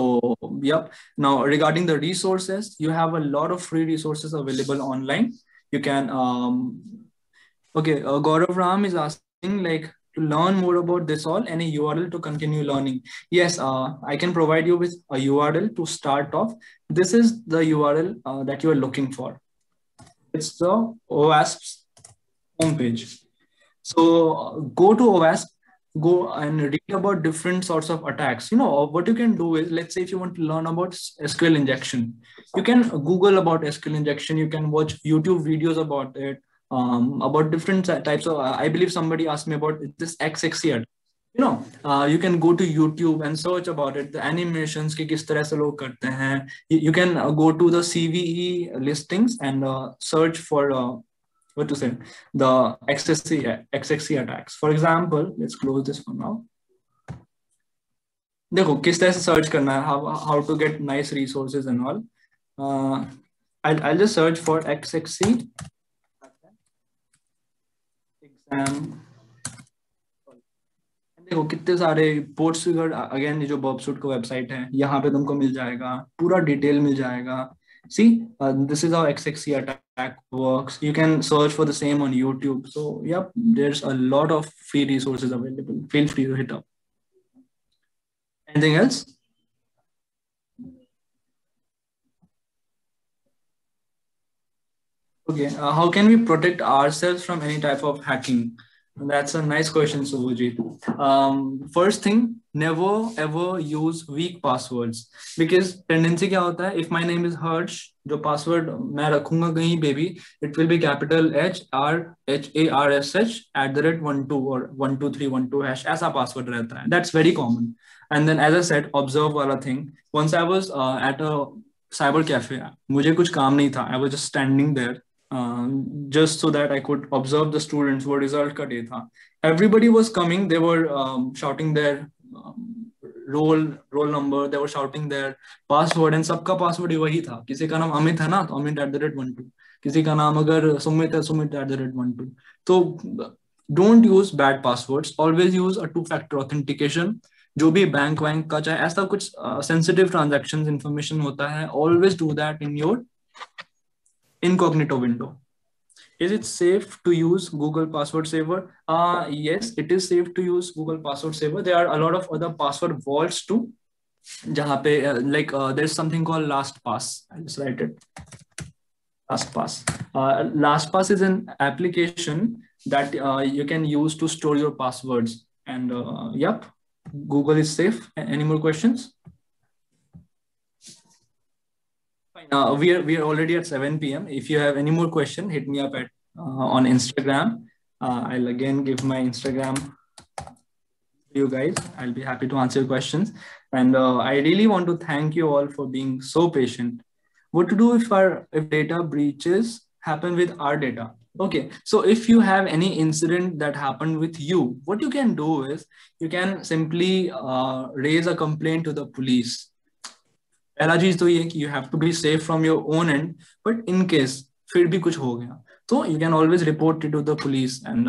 yeah. Now regarding the resources, you have a lot of free resources available online. You can okay. Gaurav Ram is asking like to learn more about this all. Any URL to continue learning? Yes, I can provide you with a URL to start off. This is the URL that you are looking for. It's the OWASP's homepage. So go to OWASP, go and read about different sorts of attacks. You know, what you can do is, let's say if you want to learn about SQL injection, you can Google about SQL injection. You can watch YouTube videos about it. about different types of, I believe somebody asked me about this X6 here. You know, you can go to YouTube and search about it, the animations ki kis tarah se log karte hain. You can go to the CVE listings and search for what to say, the XXC attacks. For example, let's close this for now. देखो किस तरह से search करना है, how to get nice resources and all. I'll just search for XXC exam. देखो कितने सारे ports, again ये जो बर्प सूट का वेबसाइट है, यहाँ पे तुमको मिल जाएगा, पूरा डिटेल मिल जाएगा. See, this is how XXC attack works. You can search for the same on YouTube. So yeah, there's a lot of free resources available. Feel free to hit up. Anything else? Okay, how can we protect ourselves from any type of hacking? That's a nice question, Subhujit. First thing, never ever use weak passwords, because tendency क्या होता है, if my name is Harsh, जो password मैं रखूंगा कहीं baby, it will be capital HRSH@121212312#, ऐसा password रहता है. That's very common. And then as I said, observe वाला thing. Once I was at a cyber cafe, मुझे कुछ काम नहीं था, I was just standing there. Just so that I could observe the students who result ka day tha. Everybody was coming, they were shouting their roll number, they were shouting their password, and sabka password wahi tha. Kisi ka naam Amit hai na, to amit@12, kisi ka naam agar Sumit hai, sumit@12. So don't use bad passwords, always use a two-factor authentication. जो भी bank वैंक का चाहे ऐसा कुछ sensitive transactions information होता है, always do that in your incognito window. Is it safe to use Google Password Saver? Yes, it is safe to use Google Password Saver. There are a lot of other password vaults too. Jahan pe, like there's something called LastPass. I'll just write it. LastPass. LastPass is an application that you can use to store your passwords. And yep, Google is safe. Any more questions? We are already at 7 PM. If you have any more question, hit me up at on Instagram. I'll again give my Instagram to you guys. I'll be happy to answer your questions. And I really want to thank you all for being so patient. What to do if our data breaches happen with our data? Okay, so if you have any incident that happened with you, what you can do is you can simply raise a complaint to the police. पहला चीज तो ये कि you have to be safe from your own end, but in case फिर भी कुछ हो गया तो you can always report it to the police. And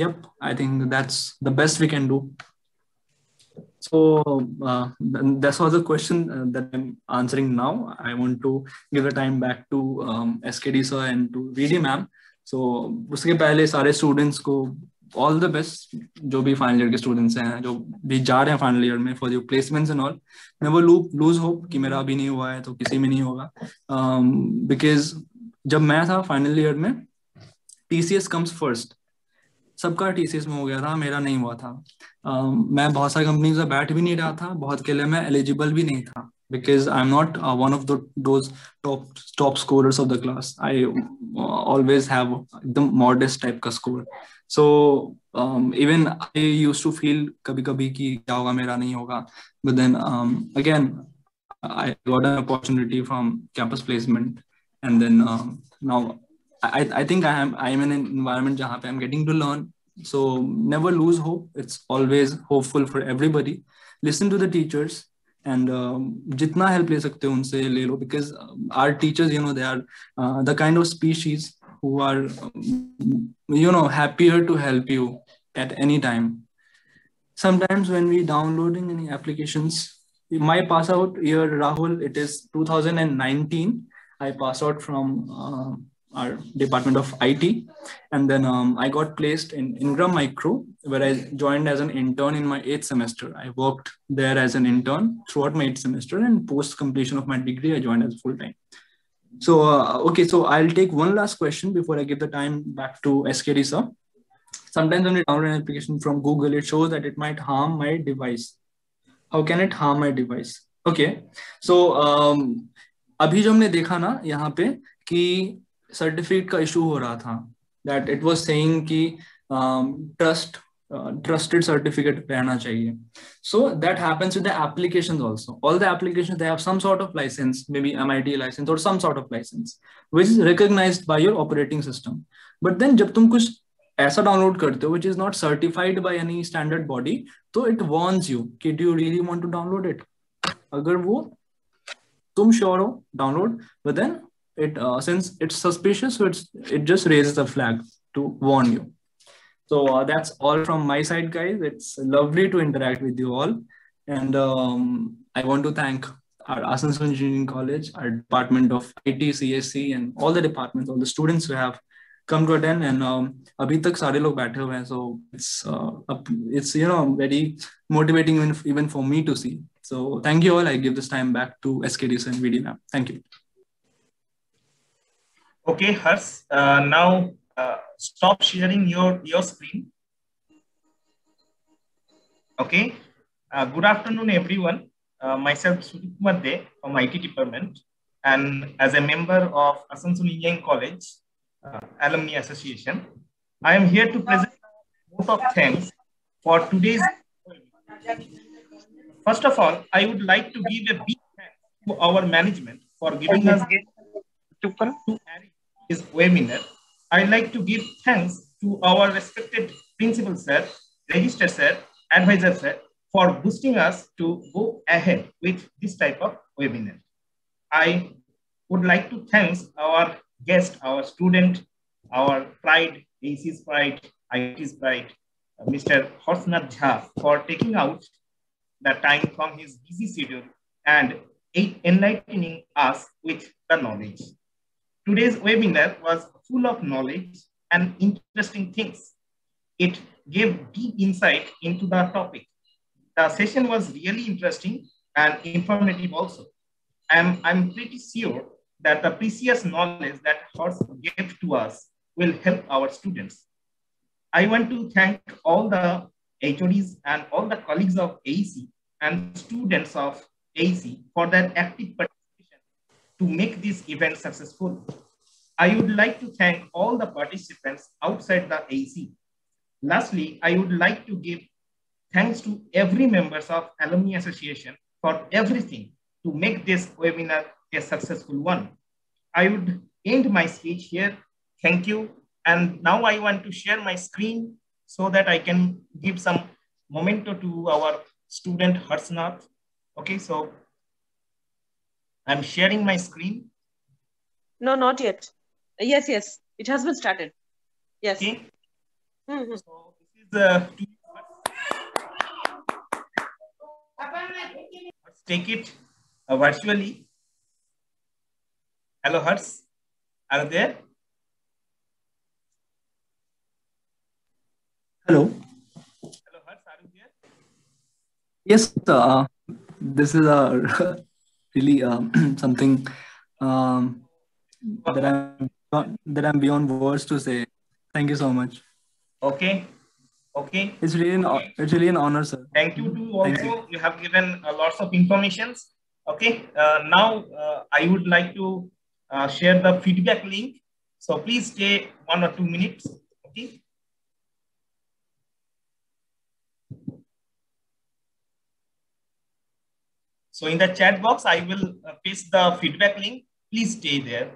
yup, I think that's the best we can do. So that's all the question that I am answering now. I want to give the time back to SKD sir and to VD ma'am. सो उसके पहले सारे students को all the best, जो भी final year के students हैं, जो भी जा रहे हैं फाइनल ईयर में, for your placements and all. मैं वो लूज होप कि मेरा अभी नहीं हुआ है तो किसी में नहीं होगा, बिकॉज जब मैं था फाइनल ईयर में, TCS कम्स फर्स्ट, सबका TCS में हो गया था, मेरा नहीं हुआ था. मैं बहुत सारी कंपनीज में बैठ भी नहीं रहा था, बहुत के लिए मैं एलिजिबल भी नहीं था, because I'm not one of those top scorers of the class. I always have the modest type ka score. So even I used to feel kabhi ki kya hoga, mera nahi hoga, but then again I got an opportunity from campus placement, and then now I think I am in an environment jahan pe I'm getting to learn. So never lose hope. It's always hopeful for everybody. Listen to the teachers. And जितना help ले सकते हो उनसे ले लो, because our teachers, you know, they are the kind of species who are, you know, happier to help you at any time. Sometimes when we downloading any applications, my pass out year, Rahul, it is 2019. I passed out from our department of IT, and then I got placed in Ingram Micro, where I joined as an intern in my 8th semester. I worked there as an intern throughout my 8th semester, and post completion of my degree, I joined as full time. So okay, so I'll take one last question before I give the time back to SKD sir. Sometimes when we download an application from Google, it shows that it might harm my device. How can it harm my device? Okay, so अभी जो हमने देखा ना यहाँ पे कि certificate का issue हो रहा था, that it was saying ki trusted certificate रहना चाहिए. So that happens with the applications also. All the applications, they have some sort of license, maybe MIT license or some sort of license, which is recognized by your operating system. But then जब तुम कुछ ऐसा download करते हो which is not certified by any standard body, तो it warns you कि do you really want to download it? अगर वो तुम श्योर हो download, but then it since it's suspicious, so it just raises a flag to warn you. So that's all from my side, guys. It's lovely to interact with you all, and I want to thank our Asansol Engineering College, our Department of IT, CSC, and all the departments, all the students who have come to attend. And abhi tak सारे लोग बैठे हुए हैं, so it's you know very motivating even for me to see. So thank you all. I give this time back to SKDC and VD Lab. Thank you. Okay, Harsh. Now. Stop sharing your screen. Okay. Good afternoon, everyone. Myself, Sudip Kumar De from IT department, and as a member of Asansol Engineering College Alumni Association, I am here to present vote of thanks for today's. First of all, I would like to give a big thanks to our management for giving us to this webinar. I'd like to give thanks to our respected principal sir, registrar sir, advisor sir for boosting us to go ahead with this type of webinar. I would like to thank our guest, our student, our pride, AC's pride, IT's pride, Mr. Harsh Nath Jha for taking out the time from his busy schedule and enlightening us with the knowledge. Today's webinar was full of knowledge and interesting things. It gave deep insight into the topic. The session was really interesting and informative also. I'm pretty sure that the precious knowledge that Harsh gave to us will help our students. I want to thank all the HODs and all the colleagues of AEC and students of AEC for their active participation to make this event successful. I would like to thank all the participants outside the AEC. Lastly, I would like to give thanks to every members of Alumni Association for everything to make this webinar a successful one. I would end my speech here. Thank you. And now I want to share my screen so that I can give some memento to our student Harsh Nath. Okay, so I'm sharing my screen. No, not yet. Yes, yes, it has been started. Yes. Okay. Mm-hmm. So this is let's take it virtually. Hello, Harsh. Are you there? Hello. Hello, Harsh. Are you there? Yes. This is really something that I'm beyond words to say. Thank you so much. Okay, okay. It's really an honor, sir. Thank you too. Also, you have given lots of informations. Okay. Now I would like to share the feedback link. So please stay 1 or 2 minutes. Okay. So in the chat box, I will paste the feedback link. Please stay there.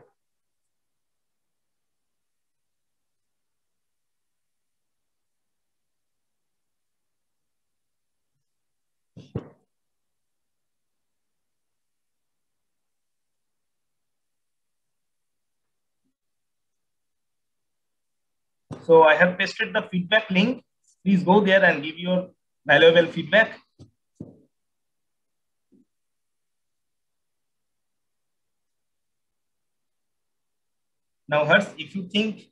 So I have pasted the feedback link. Please go there and give your valuable feedback. Now, Harsh, if you think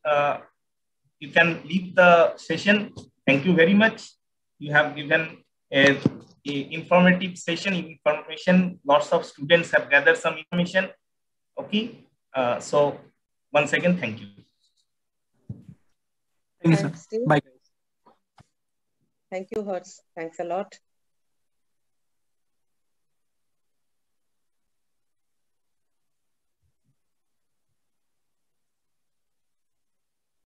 you can leave the session, thank you very much. You have given a informative session. Information. Lots of students have gathered some information. Okay. So once again, thank you. Thank you, sir. Bye. Thank you, Harsh. Thanks a lot.